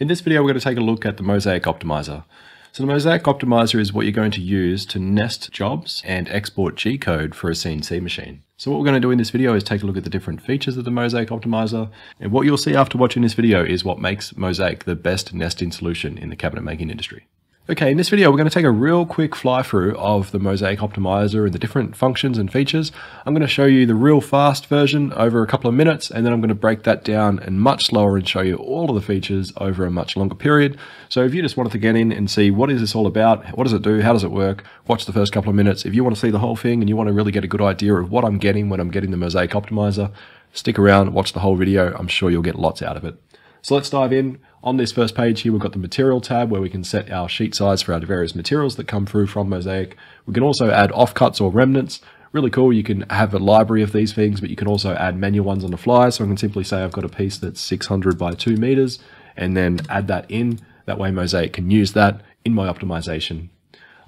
In this video, we're going to take a look at the Mozaik Optimizer. So the Mozaik Optimizer is what you're going to use to nest jobs and export G-code for a CNC machine. So what we're going to do in this video is take a look at the different features of the Mozaik Optimizer. And what you'll see after watching this video is what makes Mozaik the best nesting solution in the cabinet making industry. Okay, in this video, we're going to take a real quick fly through of the Mozaik Optimizer and the different functions and features. I'm going to show you the real fast version over a couple of minutes, and then I'm going to break that down and much slower and show you all of the features over a much longer period. So if you just wanted to get in and see what is this all about, what does it do, how does it work, watch the first couple of minutes. If you want to see the whole thing and you want to really get a good idea of what I'm getting when I'm getting the Mozaik Optimizer, stick around, watch the whole video. I'm sure you'll get lots out of it. So let's dive in. On this first page here, we've got the material tab where we can set our sheet size for our various materials that come through from Mozaik. We can also add offcuts or remnants. Really cool. You can have a library of these things, but you can also add manual ones on the fly. So I can simply say I've got a piece that's 600 by 2 meters and then add that in. That way Mozaik can use that in my optimization.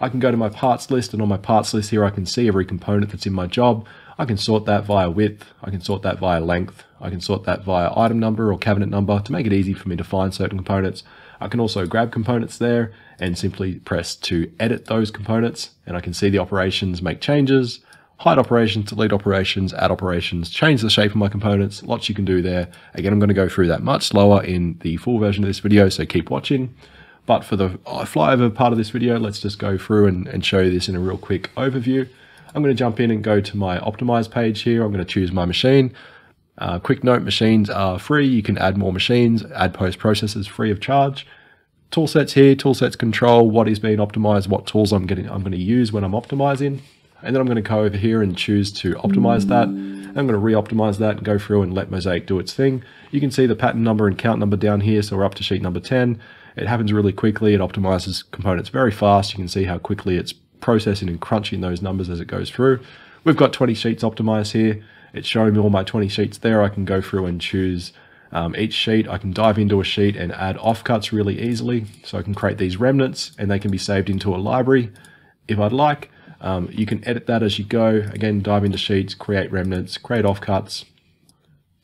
I can go to my parts list, and on my parts list here, I can see every component that's in my job. I can sort that via width. I can sort that via length. I can sort that via item number or cabinet number to make it easy for me to find certain components. I can also grab components there and simply press to edit those components, and I can see the operations, make changes, hide operations, delete operations, add operations, change the shape of my components. Lots you can do there. Again, I'm going to go through that much slower in the full version of this video, so keep watching. But for the flyover part of this video, let's just go through and show you this in a real quick overview. I'm going to jump in and go to my optimize page here. I'm going to choose my machine. Quick note, machines are free. You can add more machines, add post processes free of charge. Toolsets here, toolsets control what is being optimized, what tools I'm going to use when I'm optimizing. And then I'm going to go over here and choose to optimize that. I'm going to re-optimize that and go through and let Mozaik do its thing. You can see the pattern number and count number down here. So we're up to sheet number 10. It happens really quickly. It optimizes components very fast. You can see how quickly it's processing and crunching those numbers as it goes through. We've got 20 sheets optimized here. It's showing me all my 20 sheets there. I can go through and choose each sheet. I can dive into a sheet and add offcuts really easily. So I can create these remnants and they can be saved into a library if I'd like. You can edit that as you go. Again, dive into sheets, create remnants, create offcuts.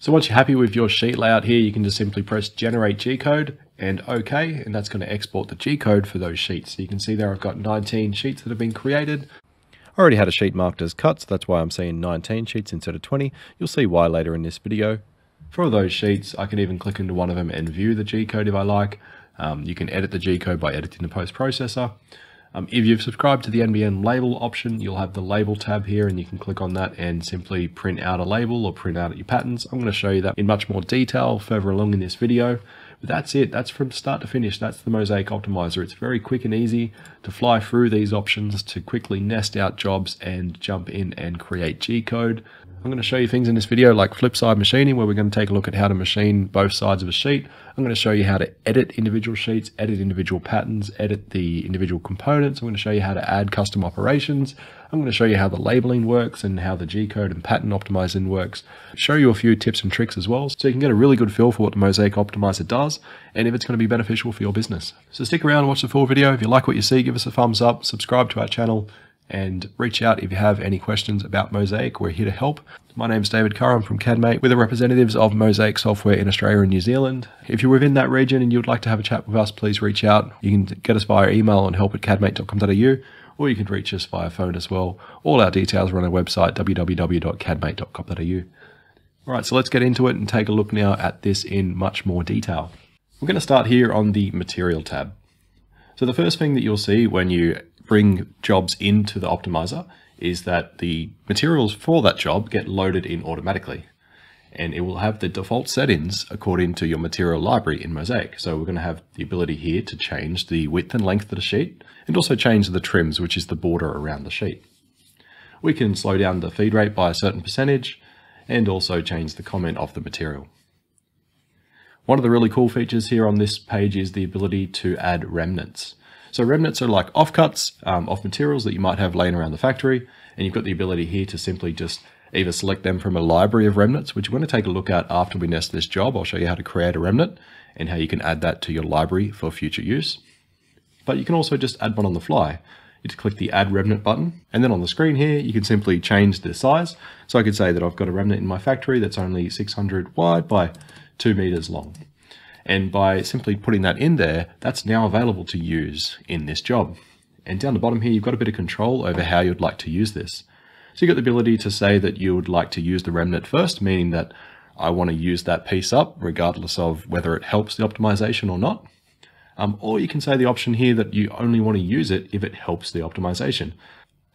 So once you're happy with your sheet layout here, you can just simply press generate G-code and OK, and that's going to export the G-code for those sheets. So you can see there I've got 19 sheets that have been created. I already had a sheet marked as cuts, that's why I'm seeing 19 sheets instead of 20. You'll see why later in this video. For those sheets, I can even click into one of them and view the G-code if I like. You can edit the G-code by editing the post-processor. If you've subscribed to the NBM label option, you'll have the label tab here, and you can click on that and simply print out a label or print out your patterns. I'm going to show you that in much more detail further along in this video. But that's it. That's from start to finish. That's the Mozaik Optimizer. It's very quick and easy to fly through these options to quickly nest out jobs and jump in and create G-code. I'm going to show you things in this video like flip side machining, where we're going to take a look at how to machine both sides of a sheet. I'm going to show you how to edit individual sheets, edit individual patterns, edit the individual components. I'm going to show you how to add custom operations. I'm going to show you how the labeling works and how the G-code and pattern optimizing works. Show you a few tips and tricks as well, so you can get a really good feel for what the Mozaik Optimizer does and if it's going to be beneficial for your business. So stick around and watch the full video. If you like what you see, give us a thumbs up, subscribe to our channel, and reach out if you have any questions about Mozaik. We're here to help. My name's David Curran from CADmate. We're the representatives of Mozaik Software in Australia and New Zealand. If you're within that region and you'd like to have a chat with us, please reach out. You can get us via email on help@cadmate.com.au, or you can reach us via phone as well. All our details are on our website, www.cadmate.com.au. All right, so let's get into it and take a look now at this in much more detail. We're going to start here on the material tab. So the first thing that you'll see when you bring jobs into the optimizer is that the materials for that job get loaded in automatically, and it will have the default settings according to your material library in Mozaik. So we're going to have the ability here to change the width and length of the sheet, and also change the trims, which is the border around the sheet. We can slow down the feed rate by a certain percentage and also change the comment of the material. One of the really cool features here on this page is the ability to add remnants. So remnants are like offcuts of materials that you might have laying around the factory, and you've got the ability here to simply just either select them from a library of remnants, which we're going to take a look at after we nest this job. I'll show you how to create a remnant and how you can add that to your library for future use. But you can also just add one on the fly. You just click the add remnant button, and then on the screen here you can simply change the size. So I could say that I've got a remnant in my factory that's only 600 wide by 2 meters long. And by simply putting that in there, that's now available to use in this job. And down the bottom here, you've got a bit of control over how you'd like to use this. So you've got the ability to say that you would like to use the remnant first, meaning that I want to use that piece up regardless of whether it helps the optimization or not. Or you can say the option here that you only want to use it if it helps the optimization.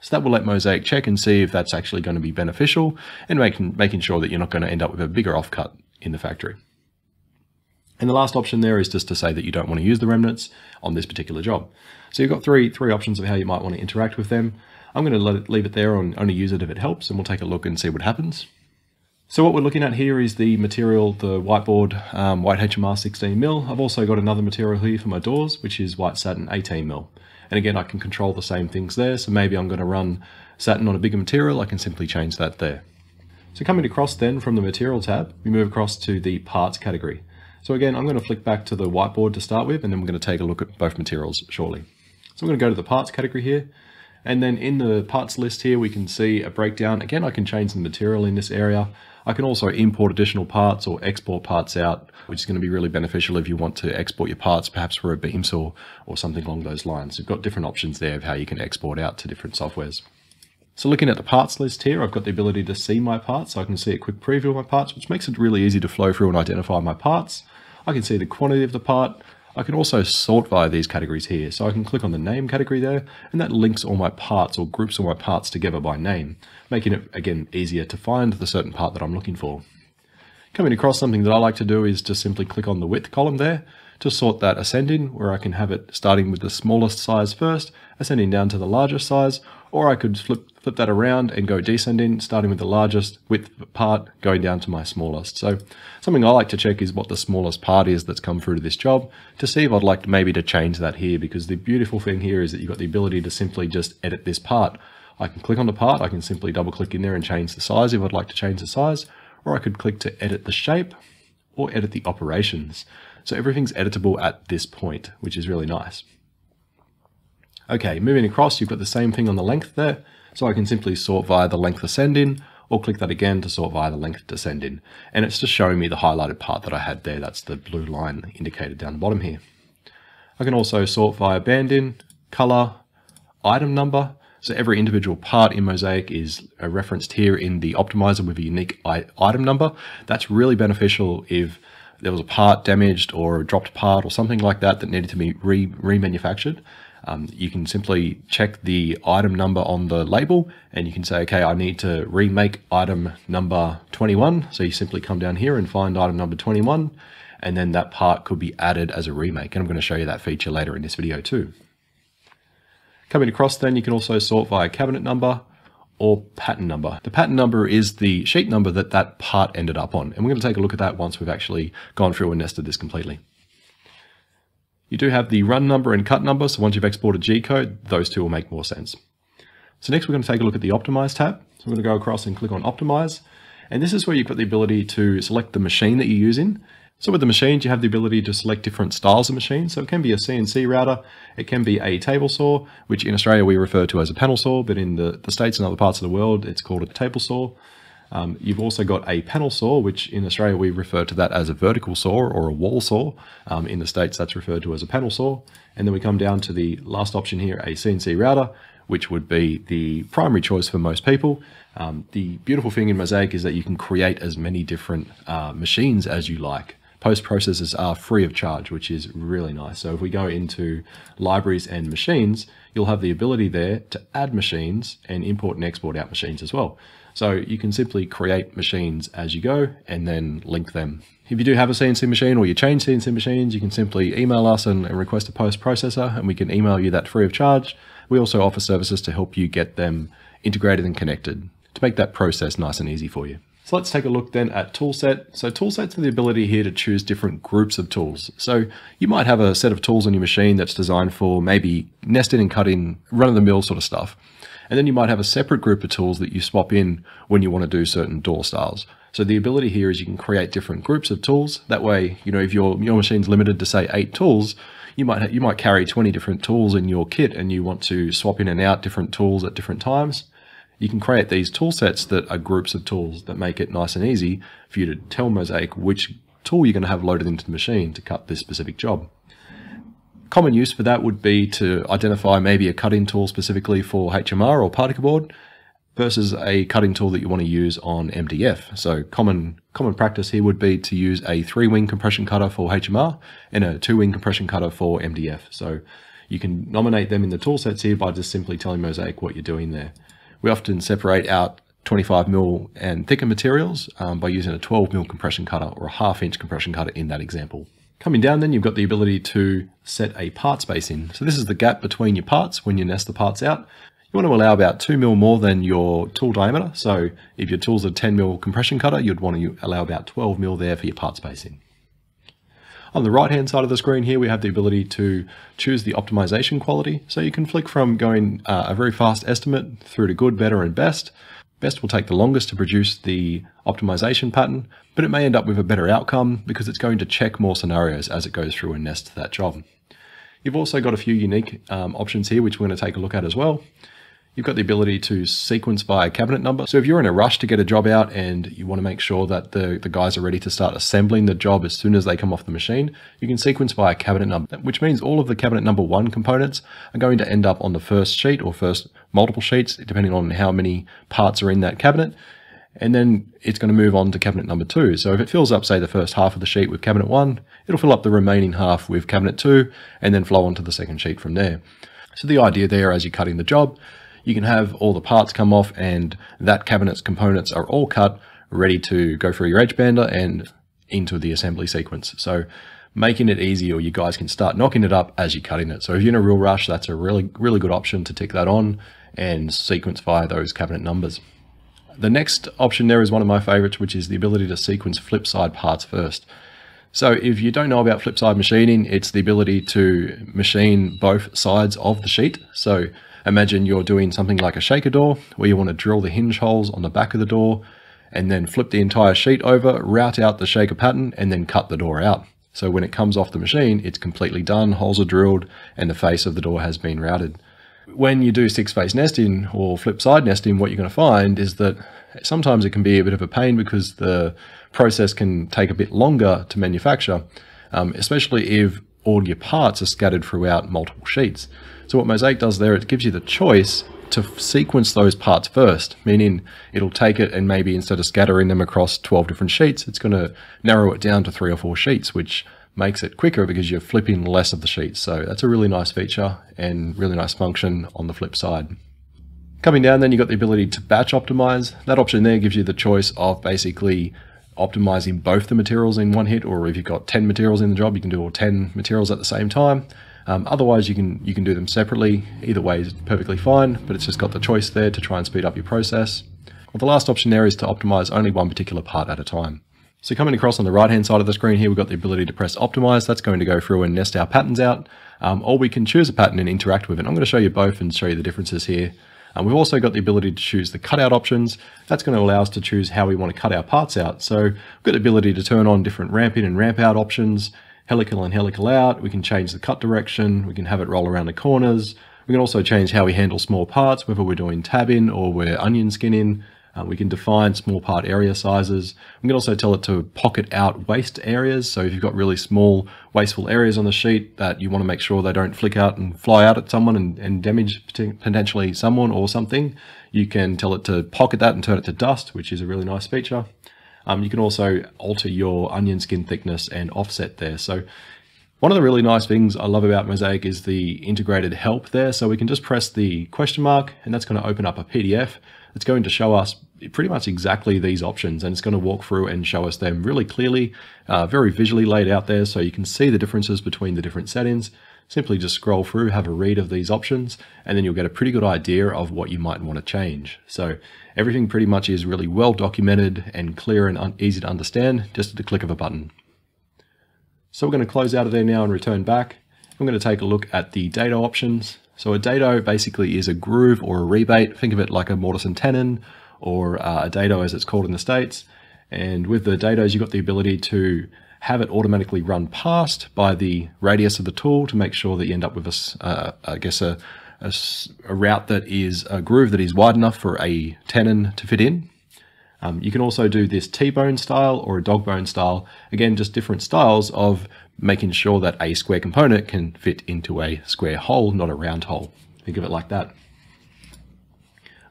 So that will let Mozaik check and see if that's actually going to be beneficial and making sure that you're not going to end up with a bigger offcut in the factory. And the last option there is just to say that you don't want to use the remnants on this particular job. So you've got three options of how you might want to interact with them. I'm going to leave it there and only use it if it helps, and we'll take a look and see what happens. So what we're looking at here is the material, the whiteboard, white HMR 16mm. I've also got another material here for my doors, which is white satin 18mm. And again, I can control the same things there. So maybe I'm going to run satin on a bigger material. I can simply change that there. So coming across then from the material tab, we move across to the parts category. So again, I'm going to flick back to the whiteboard to start with, and then we're going to take a look at both materials shortly. So I'm going to go to the parts category here. And then in the parts list here, we can see a breakdown. Again, I can change the material in this area. I can also import additional parts or export parts out, which is going to be really beneficial if you want to export your parts, perhaps for a beam saw or something along those lines. You've got different options there of how you can export out to different softwares. So looking at the parts list here, I've got the ability to see my parts. So I can see a quick preview of my parts, which makes it really easy to flow through and identify my parts. I can see the quantity of the part. I can also sort via these categories here. So I can click on the name category there, and that links all my parts or groups all my parts together by name, making it, again, easier to find the certain part that I'm looking for. Coming across, something that I like to do is just simply click on the width column there to sort that ascending, where I can have it starting with the smallest size first, ascending down to the largest size, or I could flip that around and go descending, starting with the largest width part, going down to my smallest. So something I like to check is what the smallest part is that's come through to this job, to see if I'd like maybe to change that here, because the beautiful thing here is that you've got the ability to simply just edit this part. I can click on the part, I can simply double click in there and change the size if I'd like to change the size, or I could click to edit the shape or edit the operations. So everything's editable at this point, which is really nice. Okay, moving across, you've got the same thing on the length there. So I can simply sort via the length ascending, or click that again to sort via the length descending. And it's just showing me the highlighted part that I had there. That's the blue line indicated down the bottom here. I can also sort via banding, color, item number. So every individual part in Mozaik is referenced here in the optimizer with a unique item number. That's really beneficial if there was a part damaged or a dropped part or something like that that needed to be remanufactured. You can simply check the item number on the label and you can say, okay, I need to remake item number 21. So you simply come down here and find item number 21, and then that part could be added as a remake. And I'm going to show you that feature later in this video too. Coming across then, you can also sort via cabinet number or pattern number. The pattern number is the sheet number that that part ended up on. And we're going to take a look at that once we've actually gone through and nested this completely. You do have the run number and cut number, so once you've exported G-code, those two will make more sense. So next we're going to take a look at the Optimize tab. So we're going to go across and click on Optimize, and this is where you've got the ability to select the machine that you use in. So with the machines, you have the ability to select different styles of machines. So it can be a CNC router, it can be a table saw, which in Australia we refer to as a panel saw, but in the States and other parts of the world, it's called a table saw. You've also got a panel saw, which in Australia we refer to that as a vertical saw or a wall saw. In the States, that's referred to as a panel saw. And then we come down to the last option here, a CNC router, which would be the primary choice for most people. The beautiful thing in Mozaik is that you can create as many different machines as you like. Post processes are free of charge, which is really nice. So if we go into libraries and machines, you'll have the ability there to add machines and import and export out machines as well. So you can simply create machines as you go and then link them. If you do have a CNC machine or you change CNC machines, you can simply email us and request a post processor, and we can email you that free of charge. We also offer services to help you get them integrated and connected to make that process nice and easy for you. So let's take a look then at toolset. So toolsets are the ability here to choose different groups of tools. So you might have a set of tools on your machine that's designed for maybe nesting and cutting, run-of-the-mill sort of stuff. And then you might have a separate group of tools that you swap in when you want to do certain door styles. So the ability here is you can create different groups of tools. That way, you know, if your machine's limited to say 8 tools, you might carry 20 different tools in your kit, and you want to swap in and out different tools at different times. You can create these tool sets that are groups of tools that make it nice and easy for you to tell Mozaik which tool you're going to have loaded into the machine to cut this specific job. Common use for that would be to identify maybe a cutting tool specifically for HMR or particle board versus a cutting tool that you want to use on MDF. So common practice here would be to use a 3-wing compression cutter for HMR and a 2-wing compression cutter for MDF. So you can nominate them in the tool sets here by just simply telling Mozaik what you're doing there. We often separate out 25mm and thicker materials by using a 12mm compression cutter or a 1/2-inch compression cutter in that example. Coming down then, you've got the ability to set a part spacing. So this is the gap between your parts when you nest the parts out. You want to allow about 2mm more than your tool diameter. So if your tool's a 10mm compression cutter, you'd want to allow about 12mm there for your part spacing. On the right-hand side of the screen here, we have the ability to choose the optimization quality. So you can flick from going a very fast estimate through to good, better, and best. Best will take the longest to produce the optimization pattern, but it may end up with a better outcome because it's going to check more scenarios as it goes through and nests that job. You've also got a few unique options here, which we're going to take a look at as well. You've got the ability to sequence by a cabinet number. So if you're in a rush to get a job out and you want to make sure that the guys are ready to start assembling the job as soon as they come off the machine, you can sequence by a cabinet number, which means all of the cabinet number 1 components are going to end up on the first sheet or first multiple sheets, depending on how many parts are in that cabinet. And then it's going to move on to cabinet number 2. So if it fills up, say, the first half of the sheet with cabinet 1, it'll fill up the remaining half with cabinet 2 and then flow onto the second sheet from there. So the idea there, as you're cutting the job, you can have all the parts come off and that cabinet's components are all cut, ready to go through your edge bander and into the assembly sequence. So making it easy, or you guys can start knocking it up as you're cutting it. So if you're in a real rush, that's a really good option to tick that on and sequence via those cabinet numbers. The next option there is one of my favorites, which is the ability to sequence flip side parts first. So if you don't know about flip side machining, it's the ability to machine both sides of the sheet. So imagine you're doing something like a shaker door where you want to drill the hinge holes on the back of the door and then flip the entire sheet over, route out the shaker pattern, and then cut the door out. So when it comes off the machine, it's completely done, holes are drilled, and the face of the door has been routed. When you do 6-face nesting or flip side nesting, what you're going to find is that sometimes it can be a bit of a pain because the process can take a bit longer to manufacture, especially if all your parts are scattered throughout multiple sheets. So what Mozaik does there, it gives you the choice to sequence those parts first, meaning it'll take it and maybe instead of scattering them across 12 different sheets, it's going to narrow it down to 3 or 4 sheets, which makes it quicker because you're flipping less of the sheets. So that's a really nice feature and really nice function on the flip side. Coming down then, you've got the ability to batch optimize. That option there gives you the choice of basically optimizing both the materials in one hit, or if you've got 10 materials in the job, you can do all 10 materials at the same time. Otherwise, you can do them separately. Either way is perfectly fine, but it's just got the choice there to try and speed up your process. Well, the last option there is to optimize only one particular part at a time. So coming across on the right-hand side of the screen here, we've got the ability to press optimize. That's going to go through and nest our patterns out, or we can choose a pattern and interact with it. I'm going to show you both and show you the differences here. We've also got the ability to choose the cutout options. That's going to allow us to choose how we want to cut our parts out. So we've got the ability to turn on different ramp in and ramp out options, helical and helical out. We can change the cut direction. We can have it roll around the corners. We can also change how we handle small parts, whether we're doing tab in or we're onion skin in. We can define small part area sizes. We can also tell it to pocket out waste areas. So if you've got really small wasteful areas on the sheet that you want to make sure they don't flick out and fly out at someone and damage potentially someone or something, you can tell it to pocket that and turn it to dust, which is a really nice feature. You can also alter your onion skin thickness and offset there. So one of the really nice things I love about Mozaik is the integrated help there. So we can just press the question mark and that's going to open up a PDF. It's going to show us pretty much exactly these options and it's going to walk through and show us them really clearly, very visually laid out there so you can see the differences between the different settings. Simply just scroll through, have a read of these options, and then you'll get a pretty good idea of what you might want to change. So everything pretty much is really well documented and clear and easy to understand just at the click of a button. So we're going to close out of there now and return back. I'm going to take a look at the dado options. So a dado basically is a groove or a rebate. Think of it like a mortise and tenon or a dado as it's called in the States. And with the dados, you've got the ability to have it automatically run past by the radius of the tool to make sure that you end up with a route that is a groove that is wide enough for a tenon to fit in. You can also do this T-bone style or a dog bone style. Again, just different styles of making sure that a square component can fit into a square hole, not a round hole. Think of it like that.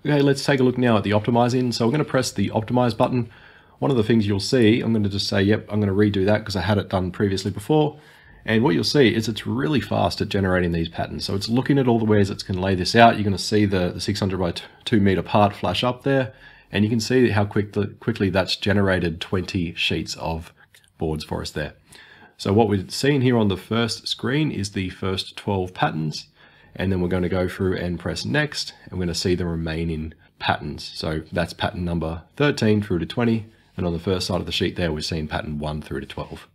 Okay, let's take a look now at the optimizing. So I'm going to press the optimize button. One of the things you'll see, I'm going to just say, yep, I'm going to redo that because I had it done previously before. And what you'll see is it's really fast at generating these patterns. So it's looking at all the ways it's going to lay this out. You're going to see the 600 by 2 meter part flash up there. And you can see how quickly that's generated 20 sheets of boards for us there. So what we're seeing here on the first screen is the first 12 patterns. And then we're going to go through and press next. And we're going to see the remaining patterns. So that's pattern number 13 through to 20. And on the first side of the sheet there, we're seeing pattern 1 through to 12.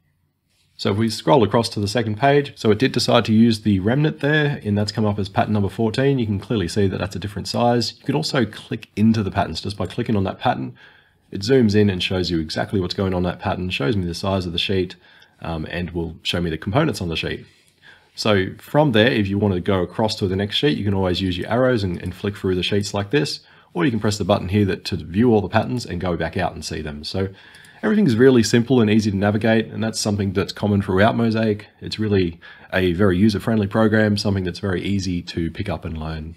So if we scroll across to the second page, so it did decide to use the remnant there, and that's come up as pattern number 14. You can clearly see that that's a different size. You can also click into the patterns just by clicking on that pattern. It zooms in and shows you exactly what's going on that pattern, shows me the size of the sheet, and will show me the components on the sheet. So from there, if you want to go across to the next sheet, you can always use your arrows and flick through the sheets like this, or you can press the button here to view all the patterns and go back out and see them. So everything's really simple and easy to navigate, and that's something that's common throughout Mozaik. It's really a very user-friendly program, something that's very easy to pick up and learn.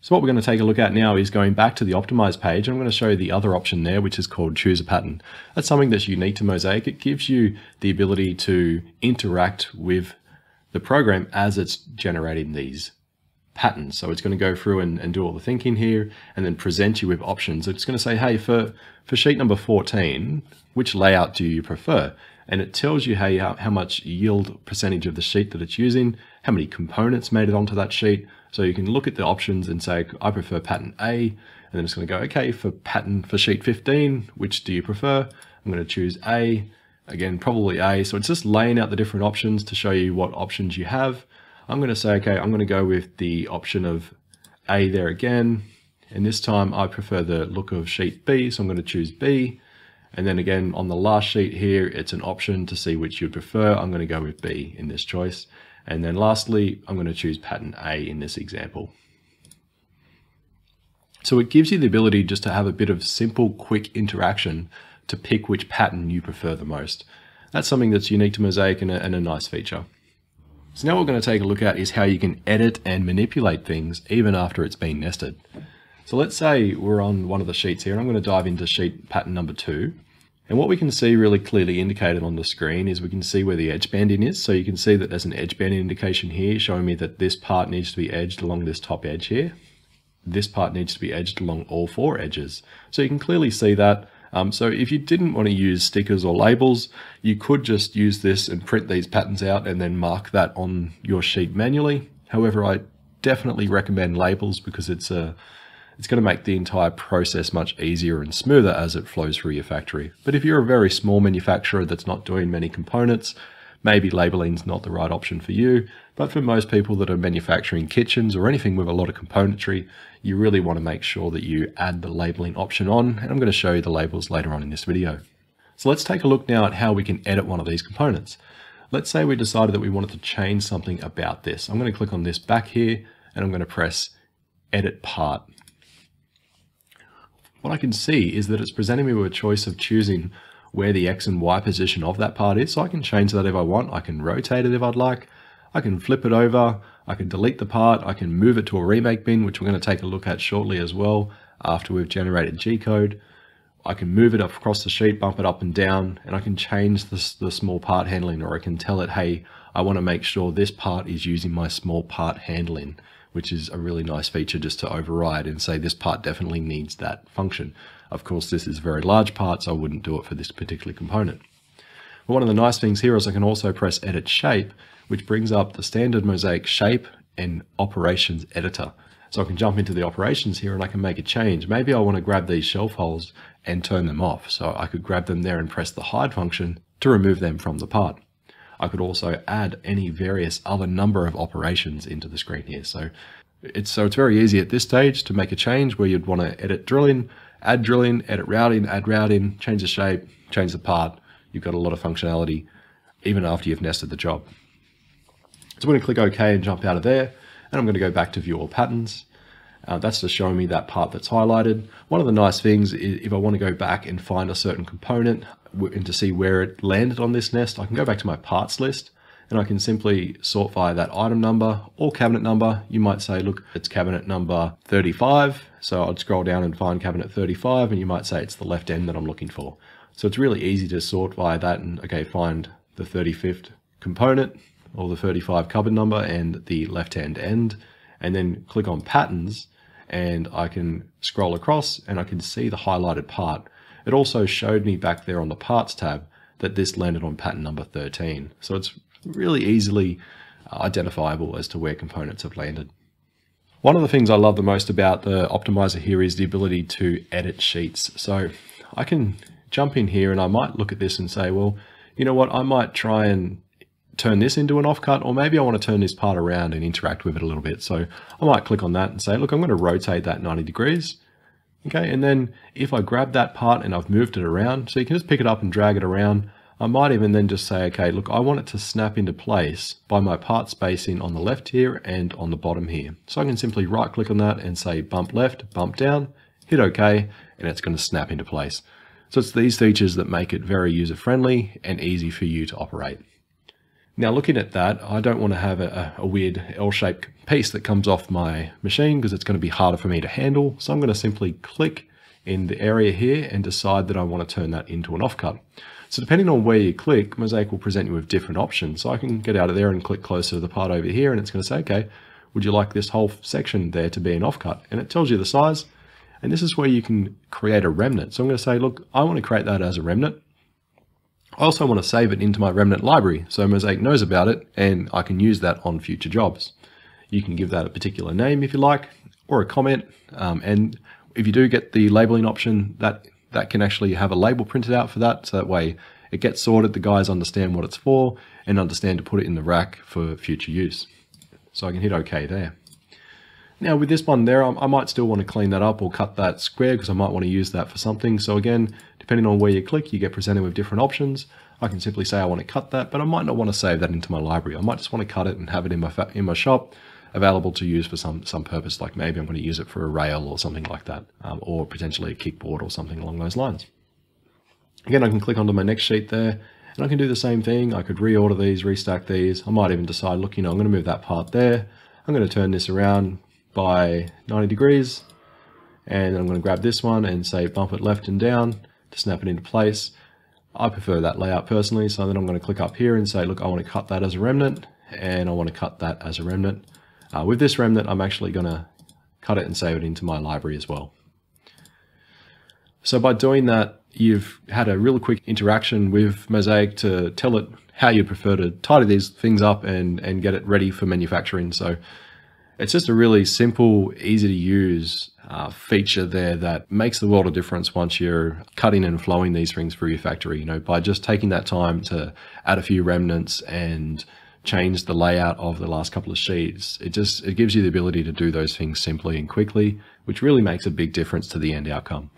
So what we're going to take a look at now is going back to the Optimize page. I'm going to show you the other option there, which is called Choose a Pattern. That's something that's unique to Mozaik. It gives you the ability to interact with the program as it's generating these patterns. So it's going to go through and do all the thinking here and then present you with options. It's going to say, hey, for sheet number 14, which layout do you prefer? And it tells you how much yield percentage of the sheet that it's using, how many components made it onto that sheet. So you can look at the options and say, I prefer pattern A. And then it's going to go, okay, for sheet 15, which do you prefer? I'm going to choose A. Again, probably A. So it's just laying out the different options to show you what options you have. I'm going to say, okay, I'm going to go with the option of A there again. And this time I prefer the look of sheet B, so I'm going to choose B. And then again, on the last sheet here, it's an option to see which you'd prefer. I'm going to go with B in this choice. And then lastly, I'm going to choose pattern A in this example. So it gives you the ability just to have a bit of simple, quick interaction to pick which pattern you prefer the most. That's something that's unique to Mozaik and a nice feature. So now what we're going to take a look at is how you can edit and manipulate things even after it's been nested. So let's say we're on one of the sheets here, and I'm going to dive into sheet pattern number 2. And what we can see really clearly indicated on the screen is we can see where the edge banding is. So you can see that there's an edge banding indication here showing me that this part needs to be edged along this top edge here. This part needs to be edged along all 4 edges. So you can clearly see that. So if you didn't want to use stickers or labels, you could just use this and print these patterns out and then mark that on your sheet manually. However, I definitely recommend labels because it's going to make the entire process much easier and smoother as it flows through your factory. But if you're a very small manufacturer that's not doing many components, maybe labeling's not the right option for you. But for most people that are manufacturing kitchens or anything with a lot of componentry, you really want to make sure that you add the labeling option on. And I'm going to show you the labels later on in this video. So let's take a look now at how we can edit one of these components. Let's say we decided that we wanted to change something about this. I'm going to click on this back here and I'm going to press Edit Part. What I can see is that it's presenting me with a choice of choosing where the X and Y position of that part is. So I can change that if I want. I can rotate it if I'd like. I can flip it over. I can delete the part. I can move it to a remake bin, which we're going to take a look at shortly as well after we've generated G-code. I can move it up across the sheet, bump it up and down, and I can change the small part handling, or I can tell it, hey, I want to make sure this part is using my small part handling, which is a really nice feature just to override and say this part definitely needs that function. Of course, this is a very large part, so I wouldn't do it for this particular component. But one of the nice things here is I can also press Edit Shape, which brings up the standard Mozaik shape and operations editor. So I can jump into the operations here and I can make a change. Maybe I want to grab these shelf holes and turn them off. So I could grab them there and press the hide function to remove them from the part. I could also add any various other number of operations into the screen here. So it's very easy at this stage to make a change where you'd want to edit drilling, add drilling, edit routing, add routing, change the shape, change the part. You've got a lot of functionality even after you've nested the job. So I'm going to click OK and jump out of there, and I'm going to go back to view all patterns. That's just showing me that part that's highlighted. One of the nice things is if I want to go back and find a certain component and to see where it landed on this nest, I can go back to my parts list and I can simply sort by that item number or cabinet number. You might say, look, it's cabinet number 35. So I'd scroll down and find cabinet 35, and you might say it's the left end that I'm looking for. So it's really easy to sort by that and, okay, find the 35th component or the 35 cupboard number and the left-hand end, and then click on patterns and I can scroll across and I can see the highlighted part. It also showed me back there on the parts tab that this landed on pattern number 13. So it's really easily identifiable as to where components have landed. One of the things I love the most about the optimizer here is the ability to edit sheets. So I can jump in here and I might look at this and say, well, you know what, I might try and turn this into an offcut, or maybe I want to turn this part around and interact with it a little bit. So I might click on that and say, look, I'm going to rotate that 90 degrees. Okay, and then if I grab that part and I've moved it around, so you can just pick it up and drag it around. I might even then just say, okay, look, I want it to snap into place by my part spacing on the left here and on the bottom here. So I can simply right click on that and say bump left, bump down, hit okay, and it's going to snap into place. So it's these features that make it very user-friendly and easy for you to operate. Now looking at that, I don't want to have a weird L-shaped piece that comes off my machine because it's going to be harder for me to handle. So I'm going to simply click in the area here and decide that I want to turn that into an offcut. So depending on where you click, Mozaik will present you with different options. So I can get out of there and click closer to the part over here, and it's going to say, okay, would you like this whole section there to be an offcut? And it tells you the size, and this is where you can create a remnant. So I'm going to say, look, I want to create that as a remnant. I also want to save it into my remnant library so Mozaik knows about it and I can use that on future jobs. You can give that a particular name if you like, or a comment. And if you do get the labeling option, that can actually have a label printed out for that. So that way it gets sorted, the guys understand what it's for and understand to put it in the rack for future use. So I can hit OK there. Now with this one there, I might still want to clean that up or cut that square because I might want to use that for something. So again, depending on where you click, you get presented with different options. I can simply say I want to cut that, but I might not want to save that into my library. I might just want to cut it and have it in my shop, available to use for some purpose, like maybe I'm going to use it for a rail or something like that, or potentially a kickboard or something along those lines. Again, I can click onto my next sheet there, and I can do the same thing. I could reorder these, restack these. I might even decide, look, you know, I'm going to move that part there. I'm going to turn this around by 90 degrees, and I'm going to grab this one and say bump it left and down to snap it into place. I prefer that layout personally, so then I'm going to click up here and say, look, I want to cut that as a remnant, and I want to cut that as a remnant. With this remnant, I'm actually going to cut it and save it into my library as well. So by doing that, you've had a really quick interaction with Mozaik to tell it how you prefer to tidy these things up and get it ready for manufacturing. So it's just a really simple, easy to use feature there that makes the world of difference once you're cutting and flowing these things through your factory. You know, by just taking that time to add a few remnants and change the layout of the last couple of sheets, it gives you the ability to do those things simply and quickly, which really makes a big difference to the end outcome.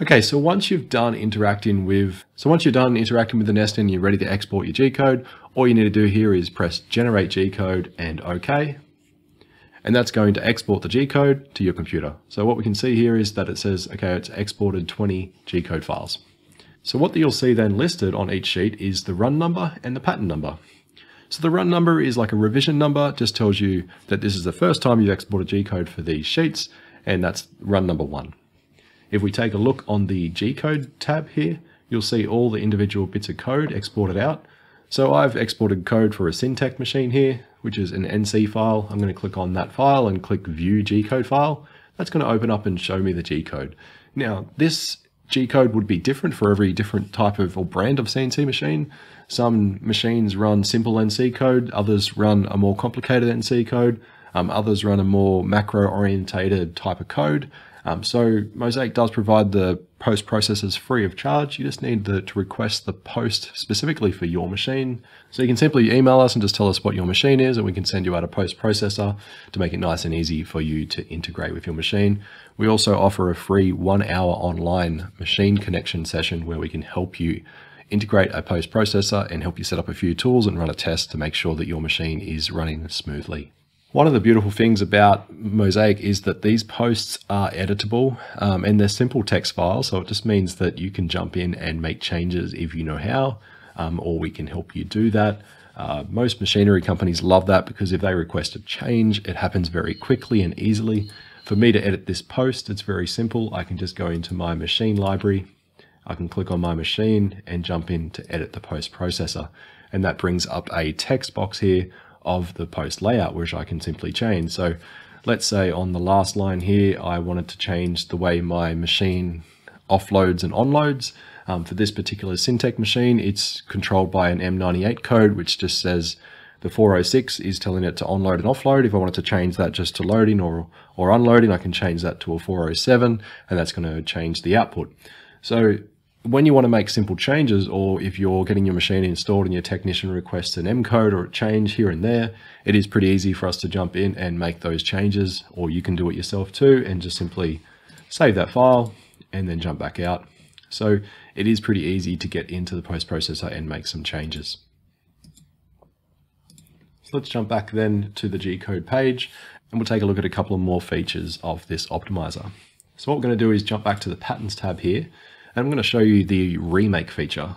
Okay, so once you're done interacting with the nest and you're ready to export your G-code, all you need to do here is press generate G-code and OK, and that's going to export the G-code to your computer. So what we can see here is that it says, okay, it's exported 20 G-code files. So what you'll see then listed on each sheet is the run number and the pattern number. So the run number is like a revision number, just tells you that this is the first time you've exported G-code for these sheets, and that's run number 1. If we take a look on the G-code tab here, you'll see all the individual bits of code exported out. So I've exported code for a SynTech machine here, which is an NC file. I'm going to click on that file and click view G-code file. That's going to open up and show me the G-code. Now this G-code would be different for every different type of or brand of CNC machine. Some machines run simple NC code, others run a more complicated NC code, others run a more macro-orientated type of code. So Mozaik does provide the post processors free of charge. You just need to request the post specifically for your machine. So you can simply email us and just tell us what your machine is, and we can send you out a post processor to make it nice and easy for you to integrate with your machine. We also offer a free 1-hour online machine connection session where we can help you integrate a post processor and help you set up a few tools and run a test to make sure that your machine is running smoothly. One of the beautiful things about Mozaik is that these posts are editable and they're simple text files, so it just means that you can jump in and make changes if you know how, or we can help you do that. Most machinery companies love that because if they request a change, it happens very quickly and easily. For me to edit this post, it's very simple. I can just go into my machine library, I can click on my machine and jump in to edit the post processor. And that brings up a text box here of the post layout, which I can simply change. So let's say on the last line here, I wanted to change the way my machine offloads and onloads. For this particular SynTech machine, it's controlled by an M98 code, which just says the 406 is telling it to onload and offload. If I wanted to change that just to loading or unloading, I can change that to a 407, and that's going to change the output. So when you want to make simple changes, or if you're getting your machine installed and your technician requests an M code or a change here and there, it is pretty easy for us to jump in and make those changes, or you can do it yourself too and just simply save that file and then jump back out. So it is pretty easy to get into the post processor and make some changes. So let's jump back then to the G-code page and we'll take a look at a couple of more features of this optimizer. So what we're going to do is jump back to the patterns tab here. And I'm going to show you the remake feature.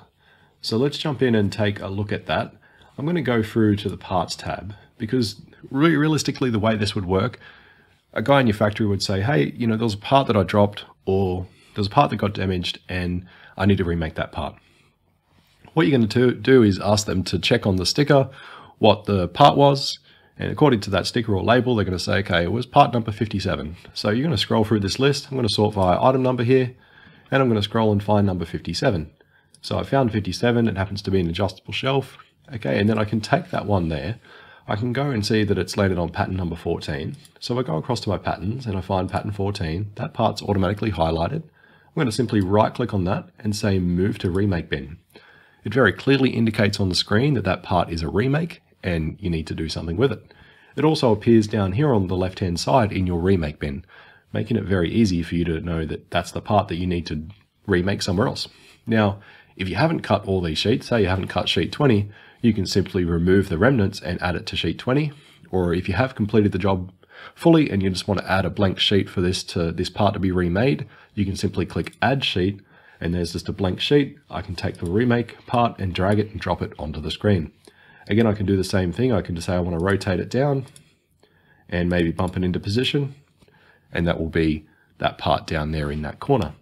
So let's jump in and take a look at that. I'm going to go through to the parts tab because really realistically the way this would work, a guy in your factory would say, hey, you know, there's a part that I dropped or there's a part that got damaged and I need to remake that part. What you're going to do is ask them to check on the sticker what the part was, and according to that sticker or label, they're going to say, okay, it was part number 57. So you're going to scroll through this list. I'm going to sort via item number here. And I'm going to scroll and find number 57. So I found 57, it happens to be an adjustable shelf. Okay, and then I can take that one there. I can go and see that it's landed on pattern number 14. So I go across to my patterns and I find pattern 14. That part's automatically highlighted. I'm going to simply right click on that and say move to remake bin. It very clearly indicates on the screen that that part is a remake and you need to do something with it. It also appears down here on the left-hand side in your remake bin, making it very easy for you to know that that's the part that you need to remake somewhere else. Now, if you haven't cut all these sheets, say you haven't cut sheet 20, you can simply remove the remnants and add it to sheet 20. Or if you have completed the job fully and you just want to add a blank sheet for this part to be remade, you can simply click add sheet and there's just a blank sheet. I can take the remake part and drag it and drop it onto the screen. Again, I can do the same thing. I can just say I want to rotate it down and maybe bump it into position. And that will be that part down there in that corner.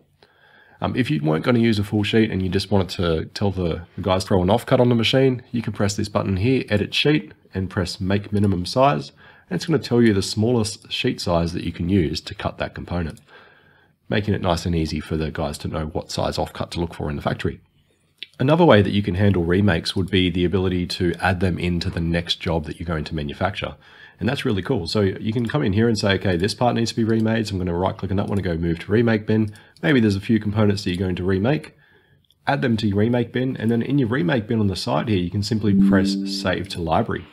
If you weren't going to use a full sheet and you just wanted to tell the guys to throw an offcut on the machine, you can press this button here, edit sheet, and press make minimum size. And it's going to tell you the smallest sheet size that you can use to cut that component, making it nice and easy for the guys to know what size offcut to look for in the factory. Another way that you can handle remakes would be the ability to add them into the next job that you're going to manufacture. And that's really cool. So you can come in here and say, okay, this part needs to be remade. So I'm going to right click on that one and go move to remake bin. Maybe there's a few components that you're going to remake, add them to your remake bin. And then in your remake bin on the side here, you can simply press save to library.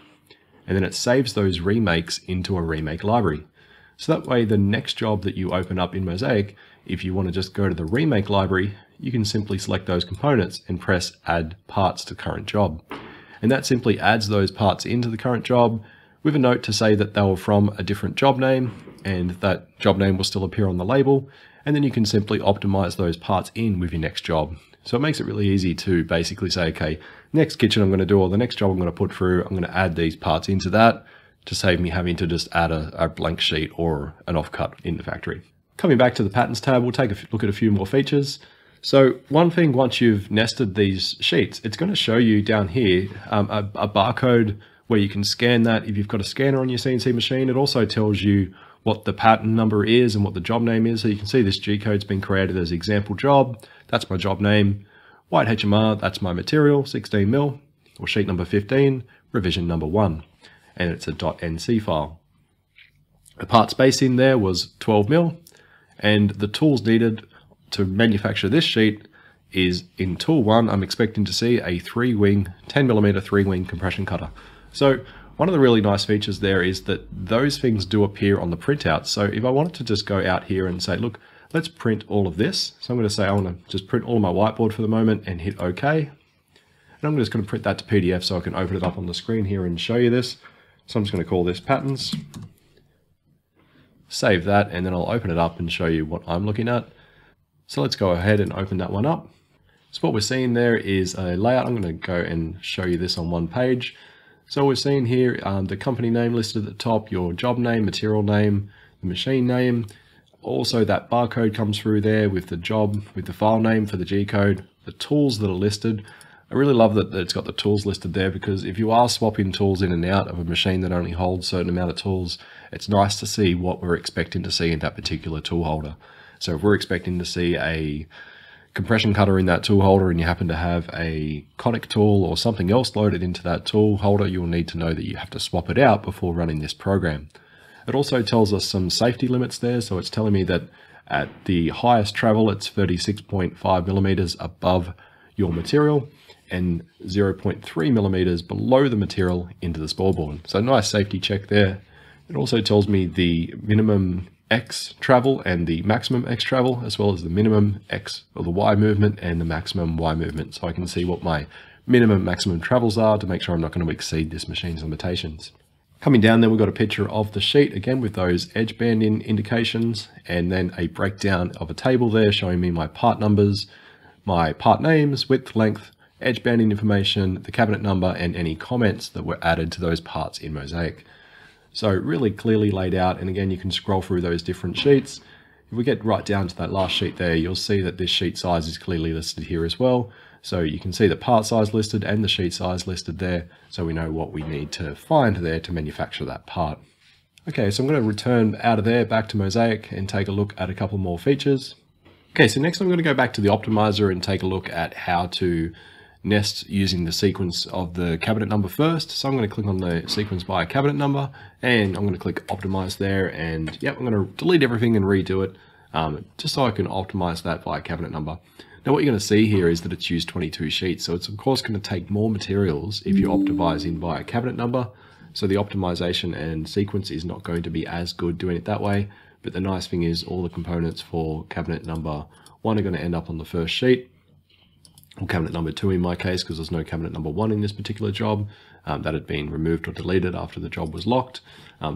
And then it saves those remakes into a remake library. So that way the next job that you open up in Mozaik, if you want to just go to the remake library, you can simply select those components and press add parts to current job. And that simply adds those parts into the current job with a note to say that they were from a different job name and that job name will still appear on the label. And then you can simply optimize those parts in with your next job. So it makes it really easy to basically say, okay, next kitchen I'm going to do, or the next job I'm going to put through, I'm going to add these parts into that to save me having to just add a blank sheet or an offcut in the factory. Coming back to the patterns tab, we'll take a look at a few more features. So one thing, once you've nested these sheets, it's going to show you down here a barcode where you can scan that. If you've got a scanner on your CNC machine, it also tells you what the pattern number is and what the job name is. So you can see this G-code's been created as example job. That's my job name. White HMR, that's my material, 16 mil, or sheet number 15, revision number 1. And it's a .nc file. The part space in there was 12 mil, and the tools needed to manufacture this sheet is in tool 1. I'm expecting to see a 10mm 3-wing compression cutter. So one of the really nice features there is that those things do appear on the printout. So if I wanted to just go out here and say, look, let's print all of this. So I'm going to say I want to just print all of my whiteboard for the moment and hit OK. And I'm just going to print that to PDF so I can open it up on the screen here and show you this. So I'm just going to call this patterns, save that, and then I'll open it up and show you what I'm looking at. So let's go ahead and open that one up. So what we're seeing there is a layout. I'm going to go and show you this on one page. So we're seeing here the company name listed at the top, your job name, material name, the machine name. Also that barcode comes through there with the job, with the file name for the G-code, the tools that are listed. I really love that it's got the tools listed there, because if you are swapping tools in and out of a machine that only holds a certain amount of tools, it's nice to see what we're expecting to see in that particular tool holder. So if we're expecting to see a compression cutter in that tool holder and you happen to have a conic tool or something else loaded into that tool holder, you'll need to know that you have to swap it out before running this program. It also tells us some safety limits there. So it's telling me that at the highest travel, it's 36.5 millimeters above your material and 0.3 millimeters below the material into the spoilboard. So nice safety check there. It also tells me the minimum X travel and the maximum X travel, as well as the minimum X or the Y movement and the maximum Y movement. So I can see what my minimum maximum travels are to make sure I'm not going to exceed this machine's limitations. Coming down there, we've got a picture of the sheet again with those edge banding indications, and then a breakdown of a table there showing me my part numbers, my part names, width, length, edge banding information, the cabinet number, and any comments that were added to those parts in Mozaik. So really clearly laid out, and again you can scroll through those different sheets. If we get right down to that last sheet there, you'll see that this sheet size is clearly listed here as well. So you can see the part size listed and the sheet size listed there, so we know what we need to find there to manufacture that part. Okay, so I'm going to return out of there back to Mozaik and take a look at a couple more features. Okay, so next I'm going to go back to the optimizer and take a look at how to nest using the sequence of the cabinet number first. So I'm going to click on the sequence by cabinet number, and I'm going to click optimize there, and yep, I'm going to delete everything and redo it just so I can optimize that by cabinet number. Now what you're going to see here is that it's used 22 sheets, so it's of course going to take more materials if you optimize in by cabinet number. So the optimization and sequence is not going to be as good doing it that way, but the nice thing is all the components for cabinet number one are going to end up on the first sheet, or cabinet number two in my case, because there's no cabinet number one in this particular job. That had been removed or deleted after the job was locked.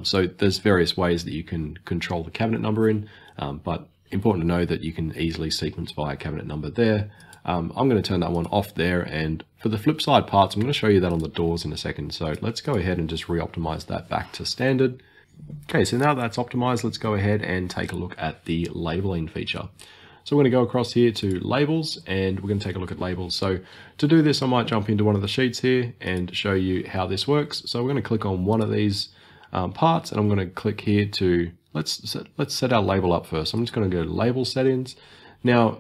So there's various ways that you can control the cabinet number in, but important to know that you can easily sequence via cabinet number there. I'm going to turn that one off there, and for the flip side parts, I'm going to show you that on the doors in a second. So let's go ahead and just re-optimize that back to standard. Okay, so now that's optimized, let's go ahead and take a look at the labeling feature. So we're going to go across here to labels, and we're going to take a look at labels. So to do this, I might jump into one of the sheets here and show you how this works. So we're going to click on one of these parts, and I'm going to click here to, let's set our label up first. I'm just going to go to label settings. Now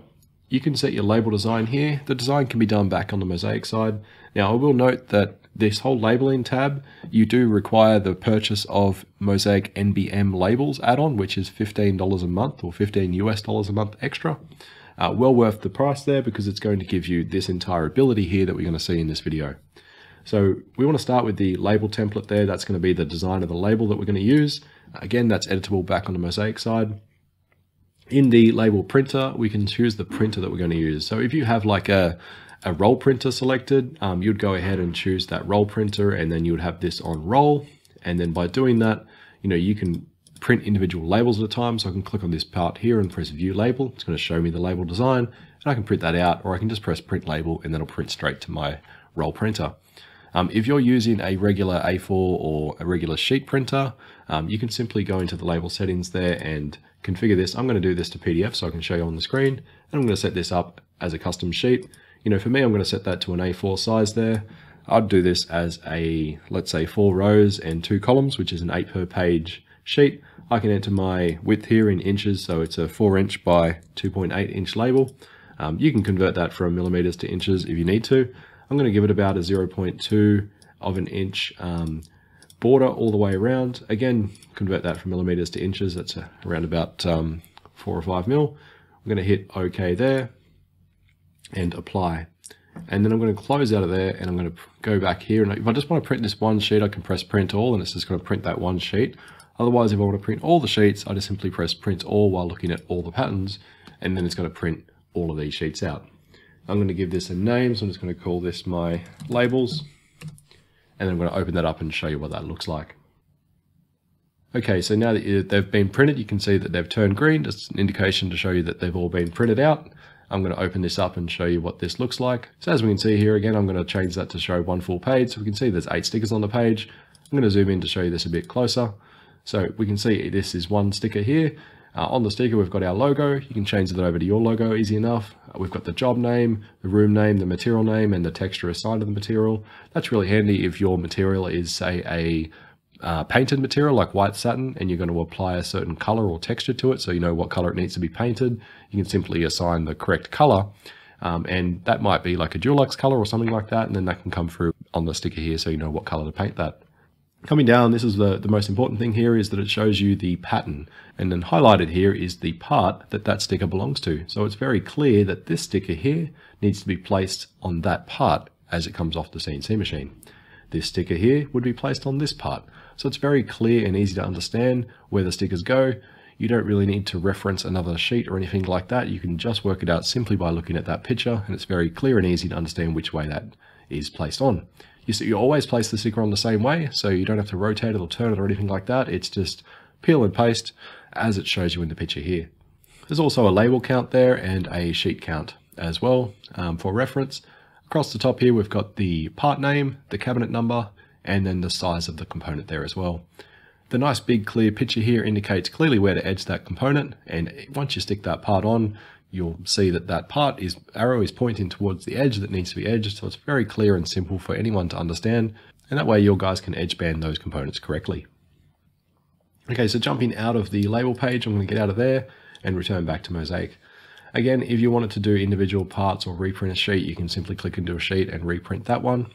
you can set your label design here. The design can be done back on the Mozaik side. Now I will note that this whole labeling tab, you do require the purchase of Mozaik NBM labels add-on, which is $15 a month or $15 US a month extra. Well worth the price there, because it's going to give you this entire ability here that we're going to see in this video. So we want to start with the label template there. That's going to be the design of the label that we're going to use. Again, that's editable back on the Mozaik side. In the label printer, we can choose the printer that we're going to use. So if you have like a roll printer selected, you'd go ahead and choose that roll printer, and then you would have this on roll. And then by doing that, you know, you can print individual labels at a time. So I can click on this part here and press view label. It's going to show me the label design, and I can print that out, or I can just press print label and that'll print straight to my roll printer. If you're using a regular A4 or a regular sheet printer, you can simply go into the label settings there and configure this. I'm going to do this to PDF so I can show you on the screen, and I'm going to set this up as a custom sheet. You know, for me, I'm going to set that to an A4 size there. I'd do this as a, let's say 4 rows and 2 columns, which is an 8 per page sheet. I can enter my width here in inches, so it's a 4" by 2.8" label. You can convert that from millimeters to inches if you need to. I'm going to give it about a 0.2 of an inch border all the way around. Again, convert that from millimeters to inches. That's around about 4 or 5 mil. I'm going to hit OK there and apply. And then I'm going to close out of there, and I'm going to go back here. And if I just want to print this one sheet, I can press print all, and it's just going to print that one sheet. Otherwise, if I want to print all the sheets, I just simply press print all while looking at all the patterns, and then it's going to print all of these sheets out. I'm going to give this a name, so I'm just going to call this my labels, and then I'm going to open that up and show you what that looks like. Okay, so now that they've been printed, you can see that they've turned green, just an indication to show you that they've all been printed out. I'm going to open this up and show you what this looks like. So as we can see here again, I'm going to change that to show one full page. So we can see there's 8 stickers on the page. I'm going to zoom in to show you this a bit closer. So we can see this is one sticker here. On the sticker, we've got our logo. You can change that over to your logo, easy enough. We've got the job name, the room name, the material name, and the texture assigned to the material. That's really handy if your material is, say, a painted material like white satin, and you're going to apply a certain color or texture to it so you know what color it needs to be painted. You can simply assign the correct color, and that might be like a Dulux color or something like that, and then that can come through on the sticker here so you know what color to paint that. Coming down, this is the most important thing here, is that it shows you the pattern, and then highlighted here is the part that that sticker belongs to. So it's very clear that this sticker here needs to be placed on that part as it comes off the CNC machine. This sticker here would be placed on this part. So it's very clear and easy to understand where the stickers go. You don't really need to reference another sheet or anything like that. You can just work it out simply by looking at that picture, and it's very clear and easy to understand which way that is placed on. You always place the sticker on the same way, so you don't have to rotate it or turn it or anything like that. It's just peel and paste as it shows you in the picture here. There's also a label count there and a sheet count as well for reference. Across the top here, we've got the part name, the cabinet number, and then the size of the component there as well. The nice big clear picture here indicates clearly where to edge that component, and once you stick that part on, you'll see that that part arrow is pointing towards the edge that needs to be edged, so it's very clear and simple for anyone to understand, and that way your guys can edge band those components correctly. Okay, so jumping out of the label page, I'm going to get out of there and return back to Mozaik. Again, if you wanted to do individual parts or reprint a sheet, you can simply click into a sheet and reprint that one.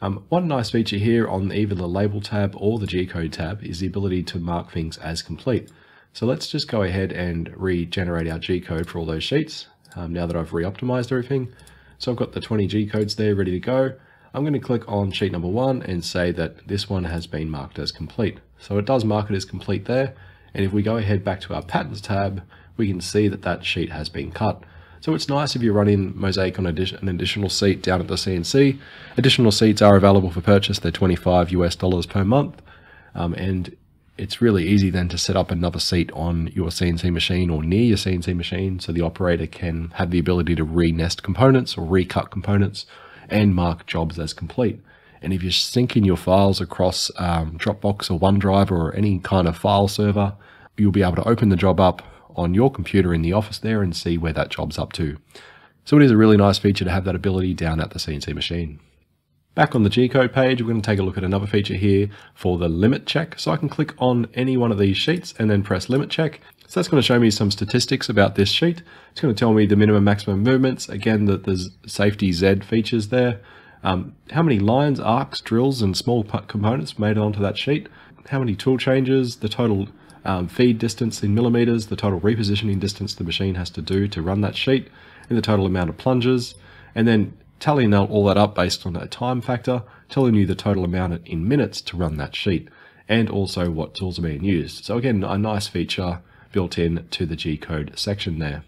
One nice feature here on either the label tab or the G-code tab is the ability to mark things as complete. So let's just go ahead and regenerate our G-code for all those sheets now that I've re-optimized everything. So I've got the 20 G-codes there ready to go. I'm going to click on sheet number 1 and say that this one has been marked as complete. So it does mark it as complete there. And if we go ahead back to our patterns tab, we can see that that sheet has been cut. So it's nice if you're running Mozaik on an additional seat down at the CNC. Additional seats are available for purchase. They're $25 US per month. And it's really easy then to set up another seat on your CNC machine or near your CNC machine, so the operator can have the ability to re-nest components or recut components and mark jobs as complete. And if you're syncing your files across Dropbox or OneDrive or any kind of file server, you'll be able to open the job up on your computer in the office there and see where that job's up to. So it is a really nice feature to have that ability down at the CNC machine. Back on the G-code page, we're going to take a look at another feature here for the limit check. So I can click on any one of these sheets and then press limit check. So that's going to show me some statistics about this sheet. It's going to tell me the minimum, maximum movements, again, that there's safety Z features there, how many lines, arcs, drills, and small components made onto that sheet, how many tool changes, the total feed distance in millimeters, the total repositioning distance the machine has to do to run that sheet, and the total amount of plunges, and then tallying all that up based on a time factor, telling you the total amount in minutes to run that sheet, and also what tools are being used. So again, a nice feature built in to the G-code section there.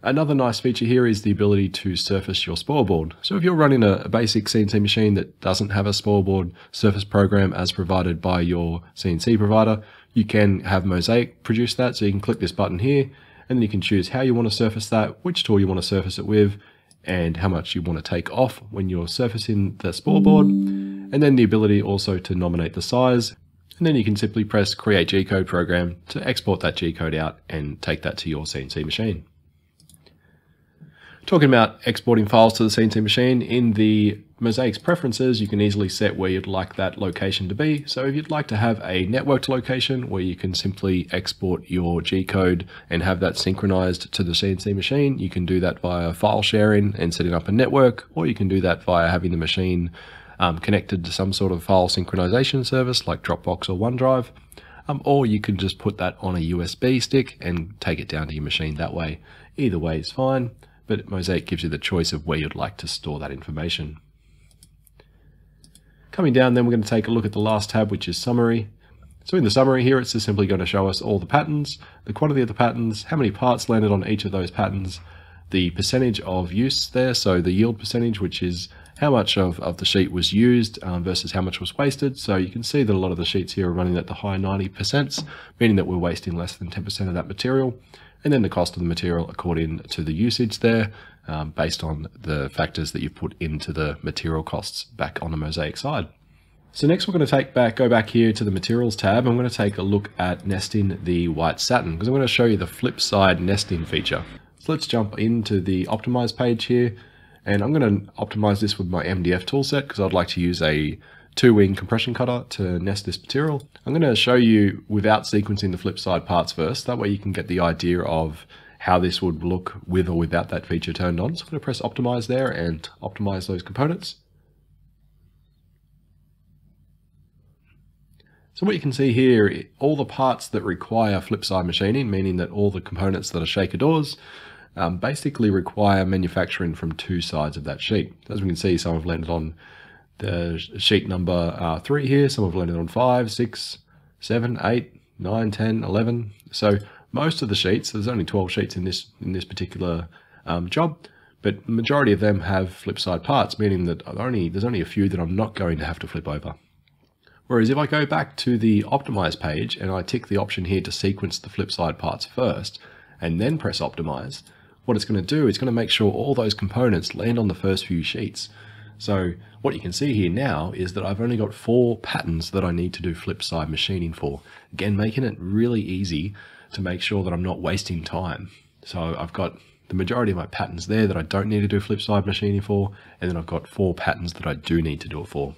Another nice feature here is the ability to surface your spoilboard. So if you're running a basic CNC machine that doesn't have a spoilboard surface program as provided by your CNC provider, you can have Mozaik produce that. So you can click this button here, and then you can choose how you want to surface that, which tool you want to surface it with, and how much you want to take off when you're surfacing the spoilboard, and then the ability also to nominate the size. And then you can simply press Create G-code program to export that G-code out and take that to your CNC machine. Talking about exporting files to the CNC machine, in the Mozaik's preferences, you can easily set where you'd like that location to be. So if you'd like to have a networked location where you can simply export your G-code and have that synchronized to the CNC machine, you can do that via file sharing and setting up a network, or you can do that via having the machine connected to some sort of file synchronization service like Dropbox or OneDrive, or you can just put that on a USB stick and take it down to your machine that way. Either way is fine, but Mozaik gives you the choice of where you'd like to store that information. Coming down then, we're going to take a look at the last tab, which is Summary. So in the Summary here, it's just simply going to show us all the patterns, the quantity of the patterns, how many parts landed on each of those patterns, the percentage of use there, so the yield percentage, which is how much of the sheet was used versus how much was wasted. So you can see that a lot of the sheets here are running at the high 90%, meaning that we're wasting less than 10% of that material. And then the cost of the material according to the usage there, based on the factors that you've put into the material costs back on the Mozaik side. So next we're going to go back here to the materials tab. I'm going to take a look at nesting the white satin, because I'm going to show you the flip side nesting feature. So let's jump into the optimize page here, and I'm going to optimize this with my MDF toolset because I'd like to use a 2-wing compression cutter to nest this material. I'm going to show you without sequencing the flip side parts first, that way you can get the idea of how this would look with or without that feature turned on. So I'm going to press optimize there and optimize those components. So what you can see here, all the parts that require flip side machining, meaning that all the components that are shaker doors, basically require manufacturing from two sides of that sheet. As we can see, some have landed on the sheet number 3 here, some have landed on 5, 6, 7, 8, 9, 10, 11. So most of the sheets, there's only 12 sheets in this particular job, but the majority of them have flip side parts, meaning that there's only a few that I'm not going to have to flip over. Whereas if I go back to the optimize page and I tick the option here to sequence the flip side parts first and then press optimize, what it's going to do is going to make sure all those components land on the first few sheets. So what you can see here now is that I've only got 4 patterns that I need to do flip side machining for. Again, making it really easy to make sure that I'm not wasting time. So I've got the majority of my patterns there that I don't need to do flip side machining for, and then I've got 4 patterns that I do need to do it for.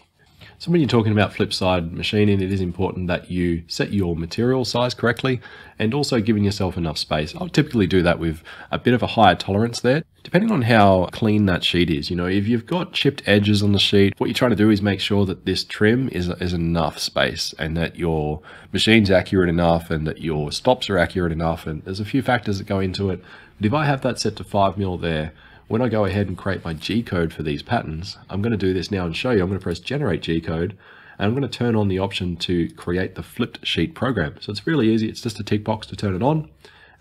So when you're talking about flip side machining, it is important that you set your material size correctly and also giving yourself enough space. I'll typically do that with a bit of a higher tolerance there, depending on how clean that sheet is. You know, if you've got chipped edges on the sheet, what you're trying to do is make sure that this trim is enough space and that your machine's accurate enough and that your stops are accurate enough. And there's a few factors that go into it. But if I have that set to 5mm there, when I go ahead and create my G-code for these patterns, I'm going to do this now and show you. I'm going to press generate G-code, and I'm going to turn on the option to create the flipped sheet program. So it's really easy. It's just a tick box to turn it on, and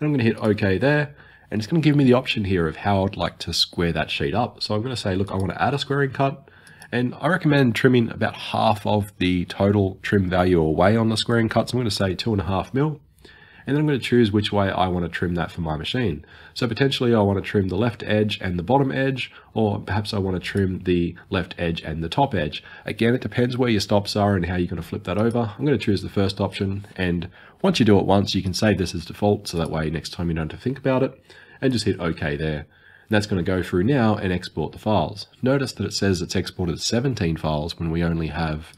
I'm going to hit OK there. And it's going to give me the option here of how I'd like to square that sheet up. So I'm going to say, look, I want to add a squaring cut, and I recommend trimming about half of the total trim value away on the squaring cut. So I'm going to say 2.5mm. And then I'm going to choose which way I want to trim that for my machine. So potentially I want to trim the left edge and the bottom edge, or perhaps I want to trim the left edge and the top edge. Again, it depends where your stops are and how you're going to flip that over. I'm going to choose the first option, and once you do it once, you can save this as default, so that way next time you don't have to think about it, and just hit OK there. And that's going to go through now and export the files. Notice that it says it's exported 17 files when we only have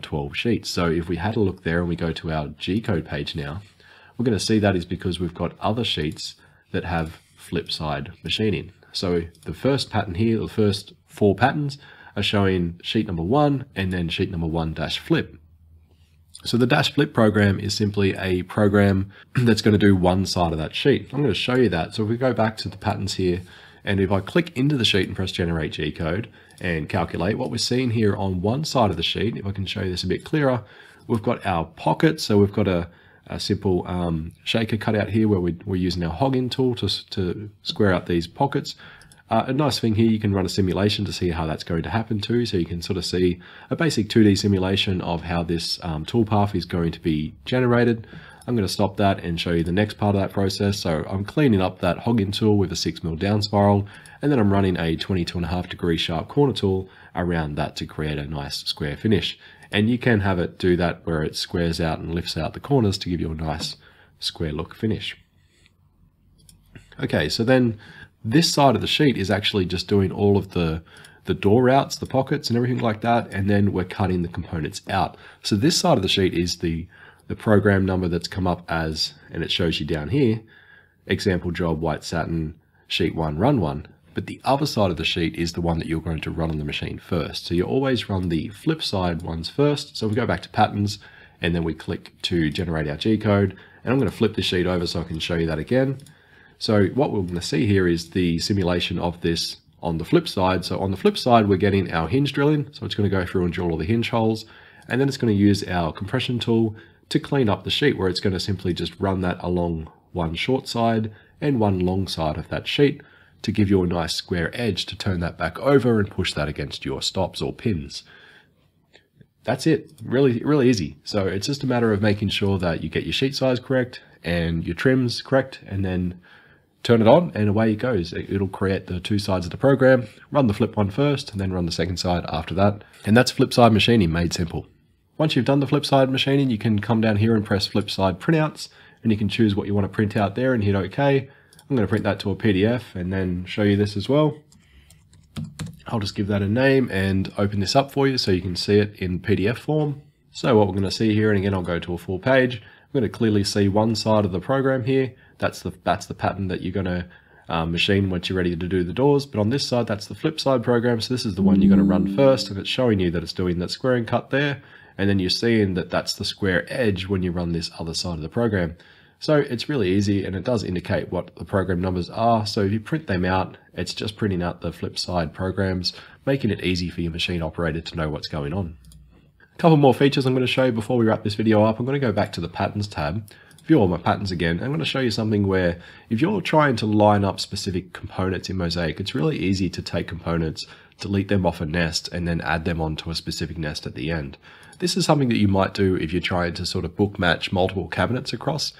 12 sheets. So if we had a look there and we go to our G-code page now, we're going to see that is because we've got other sheets that have flip side machining. So the first pattern here, the first 4 patterns are showing sheet number 1 and then sheet number 1-flip. So the dash flip program is simply a program that's going to do one side of that sheet. I'm going to show you that. So if we go back to the patterns here, and if I click into the sheet and press generate G-code and calculate, what we're seeing here on one side of the sheet, if I can show you this a bit clearer, we've got our pocket. So we've got a simple shaker cutout here where we're using our hogging tool to square out these pockets. A nice thing here, you can run a simulation to see how that's going to happen too. So you can sort of see a basic 2D simulation of how this toolpath is going to be generated. I'm going to stop that and show you the next part of that process. So I'm cleaning up that hogging tool with a 6mm down spiral, and then I'm running a 22.5° sharp corner tool around that to create a nice square finish. And you can have it do that where it squares out and lifts out the corners to give you a nice square look finish. Okay, so then this side of the sheet is actually just doing all of the door routes, the pockets and everything like that, and then we're cutting the components out. So this side of the sheet is the program number that's come up as, and it shows you down here, example job, white satin, sheet 1, run 1. But the other side of the sheet is the one that you're going to run on the machine first. So you always run the flip side ones first. So we go back to patterns, and then we click to generate our G-code. And I'm going to flip the sheet over so I can show you that again. So what we're going to see here is the simulation of this on the flip side. So on the flip side, we're getting our hinge drilling. So it's going to go through and drill all the hinge holes. And then it's going to use our compression tool to clean up the sheet, where it's going to simply just run that along one short side and one long side of that sheet to give you a nice square edge to turn that back over and push that against your stops or pins. That's it, really easy. So it's just a matter of making sure that you get your sheet size correct and your trims correct, and then turn it on and away it goes. It'll create the two sides of the program, run the flip one first and then run the second side after that. And that's flip side machining made simple. Once you've done the flip side machining, you can come down here and press flip side printouts, and you can choose what you want to print out there and hit OK. I'm going to print that to a PDF and then show you this as well. I'll just give that a name and open this up for you so you can see it in PDF form. So what we're going to see here, and again I'll go to a full page, I'm going to clearly see one side of the program here. That's the pattern that you're going to machine once you're ready to do the doors. But on this side, that's the flip side program, so this is the one you're going to run first, and it's showing you that it's doing that squaring cut there, and then you're seeing that that's the square edge when you run this other side of the program. So it's really easy, and it does indicate what the program numbers are. So if you print them out, it's just printing out the flip side programs, making it easy for your machine operator to know what's going on. A couple more features I'm going to show you before we wrap this video up. I'm going to go back to the patterns tab, view all my patterns again. I'm going to show you something where if you're trying to line up specific components in Mozaik, it's really easy to take components, delete them off a nest, and then add them onto a specific nest at the end. This is something that you might do if you're trying to sort of book match multiple cabinets across.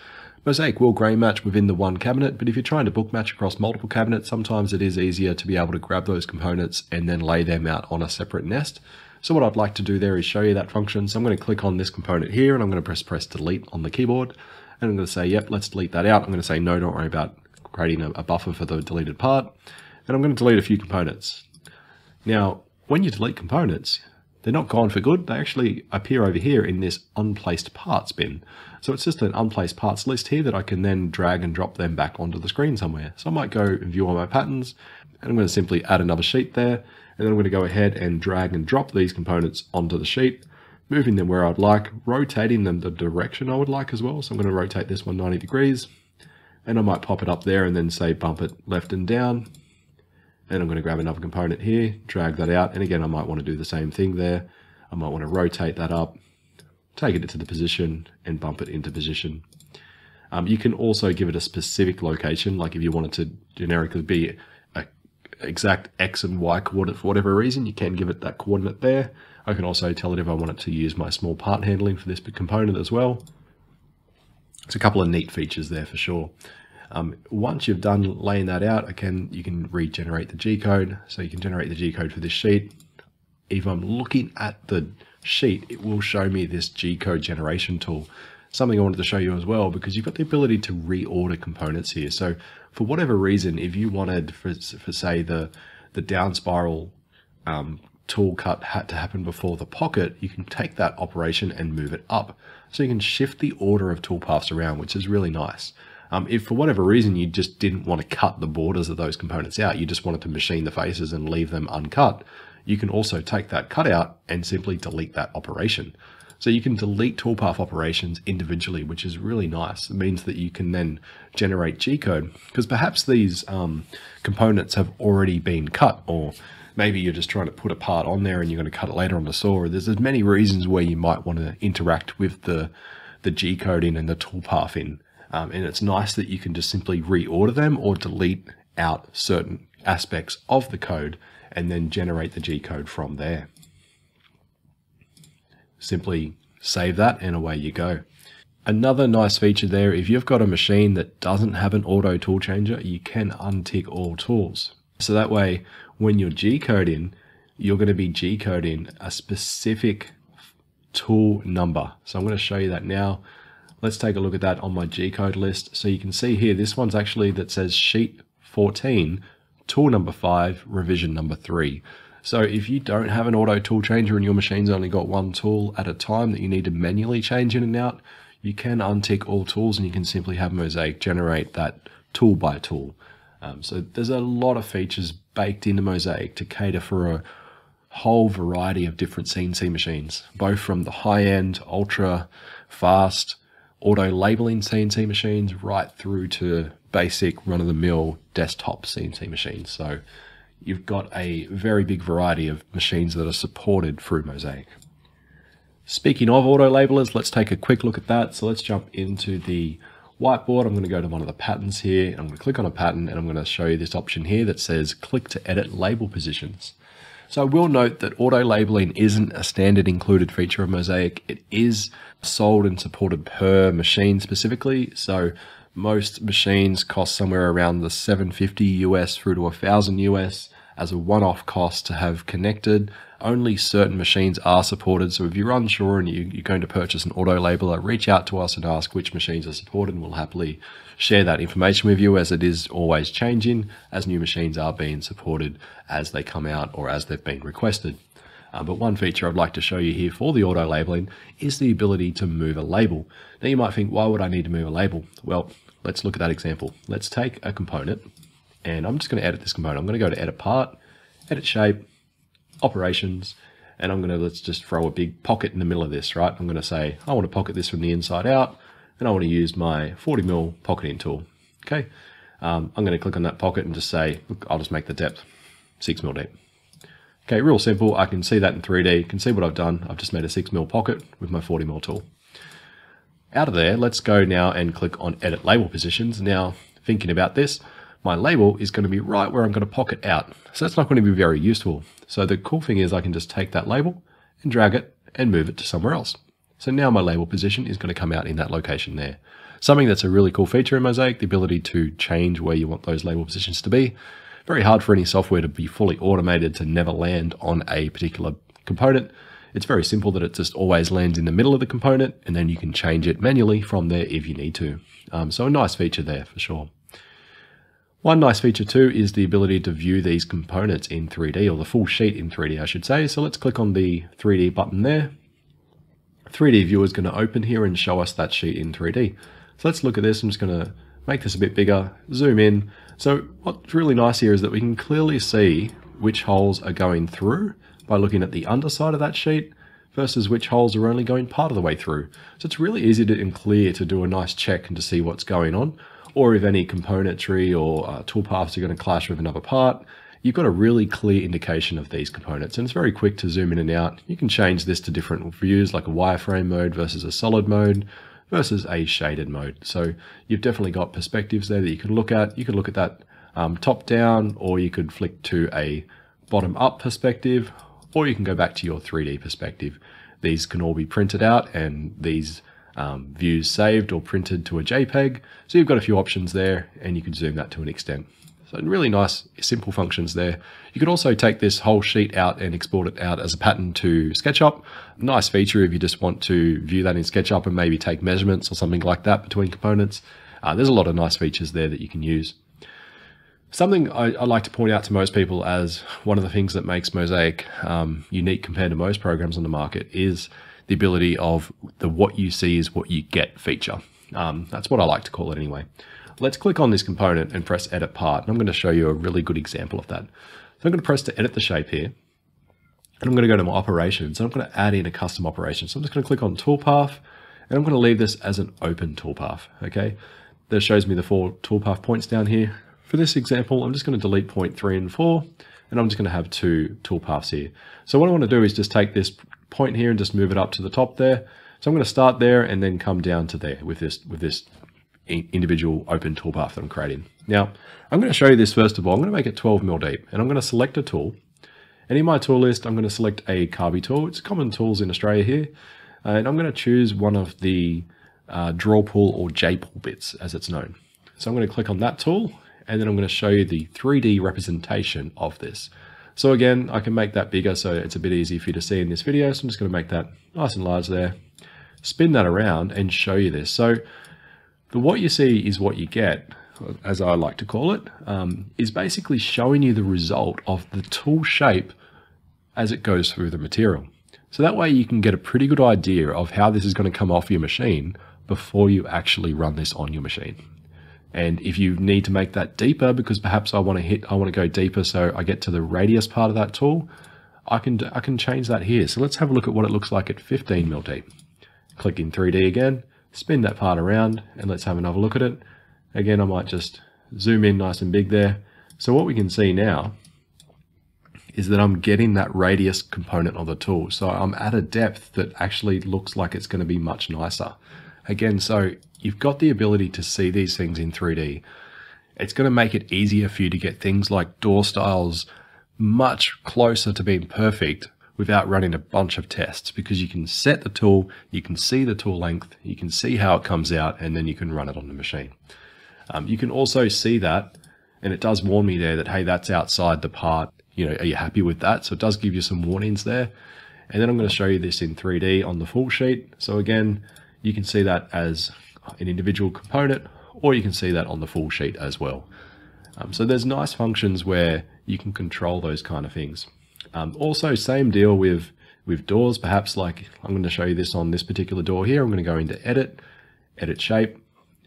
Mozaik will grey match within the one cabinet, but if you're trying to book match across multiple cabinets, sometimes it is easier to be able to grab those components and then lay them out on a separate nest. So what I'd like to do there is show you that function. So I'm going to click on this component here, and I'm going to press delete on the keyboard, and I'm going to say, yep, let's delete that out. I'm going to say, no, don't worry about creating a buffer for the deleted part. And I'm going to delete a few components. Now, when you delete components, they're not gone for good. They actually appear over here in this unplaced parts bin. So it's just an unplaced parts list here that I can then drag and drop them back onto the screen somewhere. So I might go and view all my patterns, and I'm going to simply add another sheet there. And then I'm going to go ahead and drag and drop these components onto the sheet, moving them where I'd like, rotating them the direction I would like as well. So I'm going to rotate this 190 degrees, and I might pop it up there and then say bump it left and down. And I'm going to grab another component here, drag that out. And again, I might want to do the same thing there. I might want to rotate that up, take it into the position, and bump it into position. You can also give it a specific location, like if you wanted to generically be an exact X and Y coordinate for whatever reason, you can give it that coordinate there. I can also tell it if I want it to use my small part handling for this component as well. It's a couple of neat features there for sure. Once you've done laying that out, you can regenerate the G-code. So you can generate the G-code for this sheet. If I'm looking at the sheet, it will show me this G-code generation tool. Something I wanted to show you as well, because you've got the ability to reorder components here. So for whatever reason, if you wanted, for say, the down spiral tool cut had to happen before the pocket, you can take that operation and move it up. So you can shift the order of toolpaths around, which is really nice. If for whatever reason you just didn't want to cut the borders of those components out, you just wanted to machine the faces and leave them uncut, you can also take that cutout and simply delete that operation. So you can delete toolpath operations individually, which is really nice. It means that you can then generate G-code, because perhaps these components have already been cut, or maybe you're just trying to put a part on there and you're going to cut it later on the saw. There's as many reasons where you might want to interact with the G-code in and the toolpath in. And it's nice that you can just simply reorder them or delete out certain aspects of the code and then generate the G-code from there. Simply save that and away you go. Another nice feature there, if you've got a machine that doesn't have an auto tool changer, you can untick all tools. So that way, when you're G-coding, you're going to be G-coding a specific tool number. So I'm going to show you that now. Let's take a look at that on my G-code list. So you can see here, this one's actually that says sheet 14, tool number 5, revision number 3. So if you don't have an auto tool changer and your machine's only got one tool at a time that you need to manually change in and out, you can untick all tools and you can simply have Mozaik generate that tool by tool. So there's a lot of features baked into Mozaik to cater for a whole variety of different CNC machines, both from the high-end, ultra, fast, auto labeling CNC machines right through to basic run-of-the-mill desktop CNC machines. So you've got a very big variety of machines that are supported through Mozaik. Speaking of auto labelers, let's take a quick look at that. So let's jump into the whiteboard, I'm going to go to one of the patterns here, and I'm going to click on a pattern, and I'm going to show you this option here that says click to edit label positions. So I will note that auto labeling isn't a standard included feature of Mozaik. It is sold and supported per machine specifically. So most machines cost somewhere around the $750 US through to $1,000 US as a one-off cost to have connected. Only certain machines are supported. So if you're unsure and you're going to purchase an auto labeler, reach out to us and ask which machines are supported, and we'll happily share that information with you, as it is always changing as new machines are being supported as they come out or as they've been requested. But one feature I'd like to show you here for the auto labeling is the ability to move a label. Now you might think, why would I need to move a label? Well, let's look at that example. Let's take a component, and I'm just going to edit this component. I'm going to go to edit part, edit shape, operations, and I'm going to, let's just throw a big pocket in the middle of this, right? I'm going to say, I want to pocket this from the inside out, and I want to use my 40mm pocketing tool. Okay. I'm going to click on that pocket and just say, look, I'll just make the depth 6mm deep. Okay, real simple. I can see that in 3D. You can see what I've done. I've just made a 6mm pocket with my 40mm tool. Out of there, let's go now and click on edit label positions. Now, thinking about this, my label is going to be right where I'm going to pocket out. So that's not going to be very useful. So the cool thing is I can just take that label and drag it and move it to somewhere else. So now my label position is going to come out in that location there. Something that's a really cool feature in Mozaik, the ability to change where you want those label positions to be. Very hard for any software to be fully automated to never land on a particular component. It's very simple that it just always lands in the middle of the component, and then you can change it manually from there if you need to. So a nice feature there for sure. One nice feature too is the ability to view these components in 3D, or the full sheet in 3D, I should say. So let's click on the 3D button there. 3D viewer is going to open here and show us that sheet in 3D. So let's look at this. I'm just going to make this a bit bigger, zoom in. So what's really nice here is that we can clearly see which holes are going through by looking at the underside of that sheet versus which holes are only going part of the way through. So it's really easy and clear to do a nice check and to see what's going on, or if any componentry or toolpaths are going to clash with another part. You've got a really clear indication of these components, and it's very quick to zoom in and out. You can change this to different views, like a wireframe mode versus a solid mode versus a shaded mode. So you've definitely got perspectives there that you can look at. You could look at that top down, or you could flick to a bottom up perspective, or you can go back to your 3D perspective. These can all be printed out, and these views saved or printed to a JPEG. So you've got a few options there, and you can zoom that to an extent. So really nice, simple functions there. You could also take this whole sheet out and export it out as a pattern to SketchUp. Nice feature if you just want to view that in SketchUp and maybe take measurements or something like that between components. There's a lot of nice features there that you can use. Something I like to point out to most people as one of the things that makes Mozaik unique compared to most programs on the market is the ability of the what you see is what you get feature. That's what I like to call it anyway. Let's click on this component and press edit part, and I'm going to show you a really good example of that. So I'm going to press to edit the shape here, and I'm going to go to my operations, and I'm going to add in a custom operation. So I'm just going to click on toolpath, and I'm going to leave this as an open toolpath. Okay, that shows me the four toolpath points down here. For this example, I'm just going to delete point 3 and 4, and I'm just going to have two toolpaths here. So what I want to do is just take this point here and just move it up to the top there. So I'm going to start there and then come down to there with this individual open toolpath that I'm creating. Now, I'm going to show you this first of all. I'm going to make it 12mm deep, and I'm going to select a tool. And in my tool list, I'm going to select a Carby tool. It's common tools in Australia here. And I'm going to choose one of the draw pool or J pool bits, as it's known. So I'm going to click on that tool, and then I'm going to show you the 3D representation of this. So again, I can make that bigger so it's a bit easier for you to see in this video. So I'm just going to make that nice and large there, spin that around and show you this. So the what you see is what you get, as I like to call it, is basically showing you the result of the tool shape as it goes through the material. So that way you can get a pretty good idea of how this is going to come off your machine before you actually run this on your machine. And if you need to make that deeper, because perhaps I want to go deeper, so I get to the radius part of that tool, I can change that here. So let's have a look at what it looks like at 15mm deep. Click in 3D again, spin that part around, and let's have another look at it. Again, I might just zoom in nice and big there. So what we can see now is that I'm getting that radius component of the tool. So I'm at a depth that actually looks like it's going to be much nicer. Again, so you've got the ability to see these things in 3D. It's going to make it easier for you to get things like door styles much closer to being perfect without running a bunch of tests, because you can set the tool, you can see the tool length, you can see how it comes out, and then you can run it on the machine. You can also see that, and it does warn me there that, hey, that's outside the part, you know, are you happy with that? So it does give you some warnings there. And then I'm going to show you this in 3D on the full sheet. So again, you can see that as an individual component, or you can see that on the full sheet as well. So there's nice functions where you can control those kind of things. Also, same deal with doors, perhaps like I'm going to show you this on this particular door here. I'm going to go into edit, edit shape,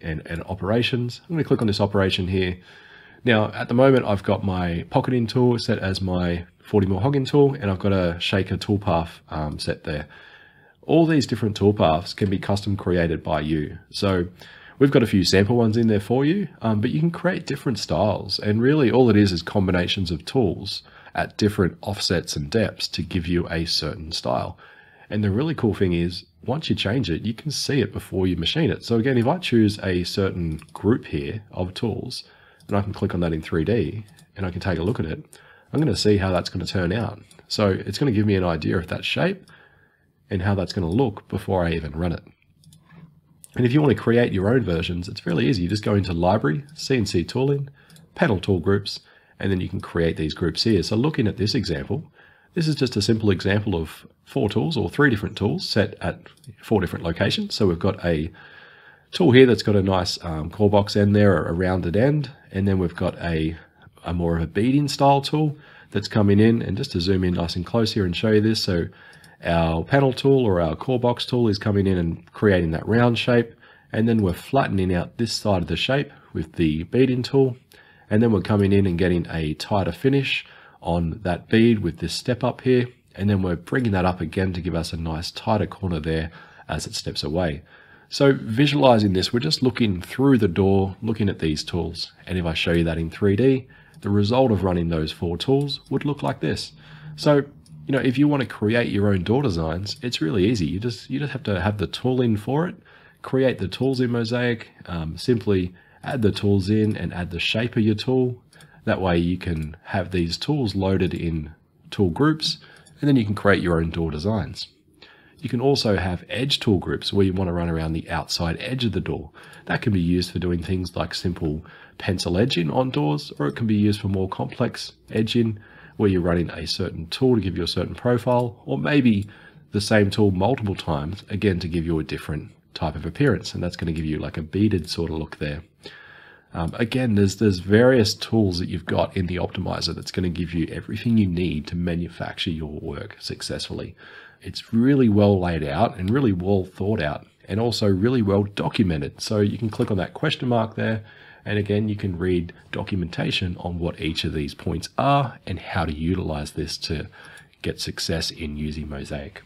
and operations. I'm going to click on this operation here. Now, at the moment, I've got my pocketing tool set as my 40 mil hogging tool, and I've got a shaker toolpath set there. All these different toolpaths can be custom created by you. So we've got a few sample ones in there for you, but you can create different styles. And really all it is combinations of tools at different offsets and depths to give you a certain style. And the really cool thing is, once you change it, you can see it before you machine it. So again, if I choose a certain group here of tools, and I can click on that in 3D, and I can take a look at it, I'm going to see how that's going to turn out. So it's going to give me an idea of that shape and how that's going to look before I even run it. And if you want to create your own versions, it's fairly easy. You just go into Library, CNC Tooling, Panel Tool Groups, and then you can create these groups here. So looking at this example, this is just a simple example of four tools or three different tools set at four different locations. So we've got a tool here that's got a nice core box end there, a rounded end, and then we've got a more of a beading style tool that's coming in. And just to zoom in nice and close here and show you this, so our panel tool or our core box tool is coming in and creating that round shape, and then we're flattening out this side of the shape with the beading tool, and then we're coming in and getting a tighter finish on that bead with this step up here, and then we're bringing that up again to give us a nice tighter corner there as it steps away. So visualizing this, we're just looking through the door, looking at these tools. And if I show you that in 3D, the result of running those four tools would look like this. So, you know, if you want to create your own door designs, it's really easy. You just have to have the tooling for it, create the tools in Mozaik, simply add the tools in and add the shape of your tool. That way you can have these tools loaded in tool groups, and then you can create your own door designs. You can also have edge tool groups where you want to run around the outside edge of the door. That can be used for doing things like simple pencil edging on doors, or it can be used for more complex edging where you're running a certain tool to give you a certain profile, or maybe the same tool multiple times, again, to give you a different type of appearance. And that's going to give you like a beaded sort of look there. Again, there's various tools that you've got in the optimizer that's going to give you everything you need to manufacture your work successfully. It's really well laid out and really well thought out, and also really well documented. So you can click on that question mark there, and again, you can read documentation on what each of these points are and how to utilize this to get success in using Mozaik.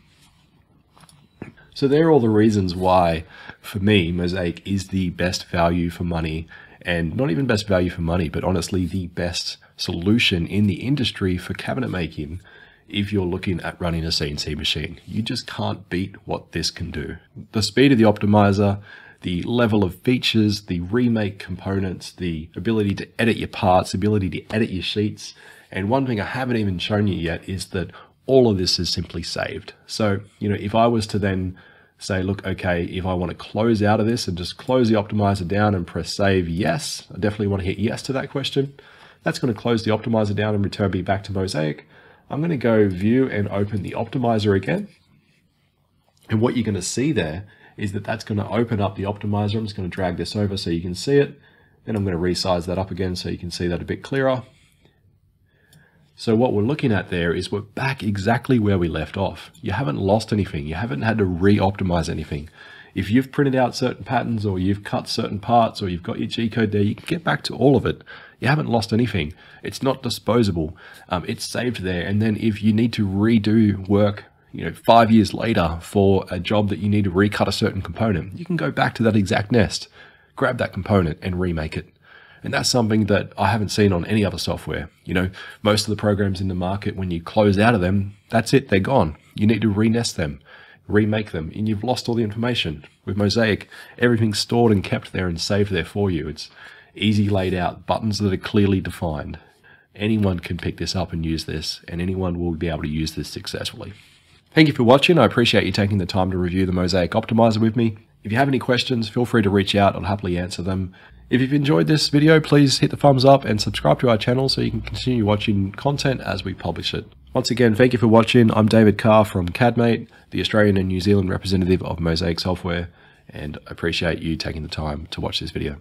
So there are all the reasons why, for me, Mozaik is the best value for money, and not even best value for money, but honestly the best solution in the industry for cabinet making. If you're looking at running a CNC machine, you just can't beat what this can do. The speed of the optimizer, the level of features, the remake components, the ability to edit your parts, the ability to edit your sheets. And one thing I haven't even shown you yet is that all of this is simply saved. So, you know, if I was to then say, look, okay, if I want to close out of this and just close the optimizer down and press save, yes, I definitely want to hit yes to that question. That's going to close the optimizer down and return me back to Mozaik. I'm going to go view and open the optimizer again. And what you're going to see there is that that's going to open up the optimizer. I'm just going to drag this over so you can see it. Then I'm going to resize that up again so you can see that a bit clearer. So what we're looking at there is we're back exactly where we left off. You haven't lost anything. You haven't had to re-optimize anything. If you've printed out certain patterns, or you've cut certain parts, or you've got your G-code there, you can get back to all of it. You haven't lost anything. It's not disposable. It's saved there. And then if you need to redo work, you know, 5 years later for a job that you need to recut a certain component, you can go back to that exact nest, grab that component and remake it. And that's something that I haven't seen on any other software. You know, most of the programs in the market, when you close out of them, that's it, they're gone. You need to re-nest them. remake them, and you've lost all the information. With Mozaik, everything's stored and kept there and saved there for you. It's easy laid out, buttons that are clearly defined. Anyone can pick this up and use this, and anyone will be able to use this successfully. Thank you for watching. I appreciate you taking the time to review the Mozaik Optimizer with me. If you have any questions, feel free to reach out. I'll happily answer them. If you've enjoyed this video, please hit the thumbs up and subscribe to our channel so you can continue watching content as we publish it. Once again, thank you for watching. I'm David Curran from CADmate, the Australian and New Zealand representative of Mozaik Software, and I appreciate you taking the time to watch this video.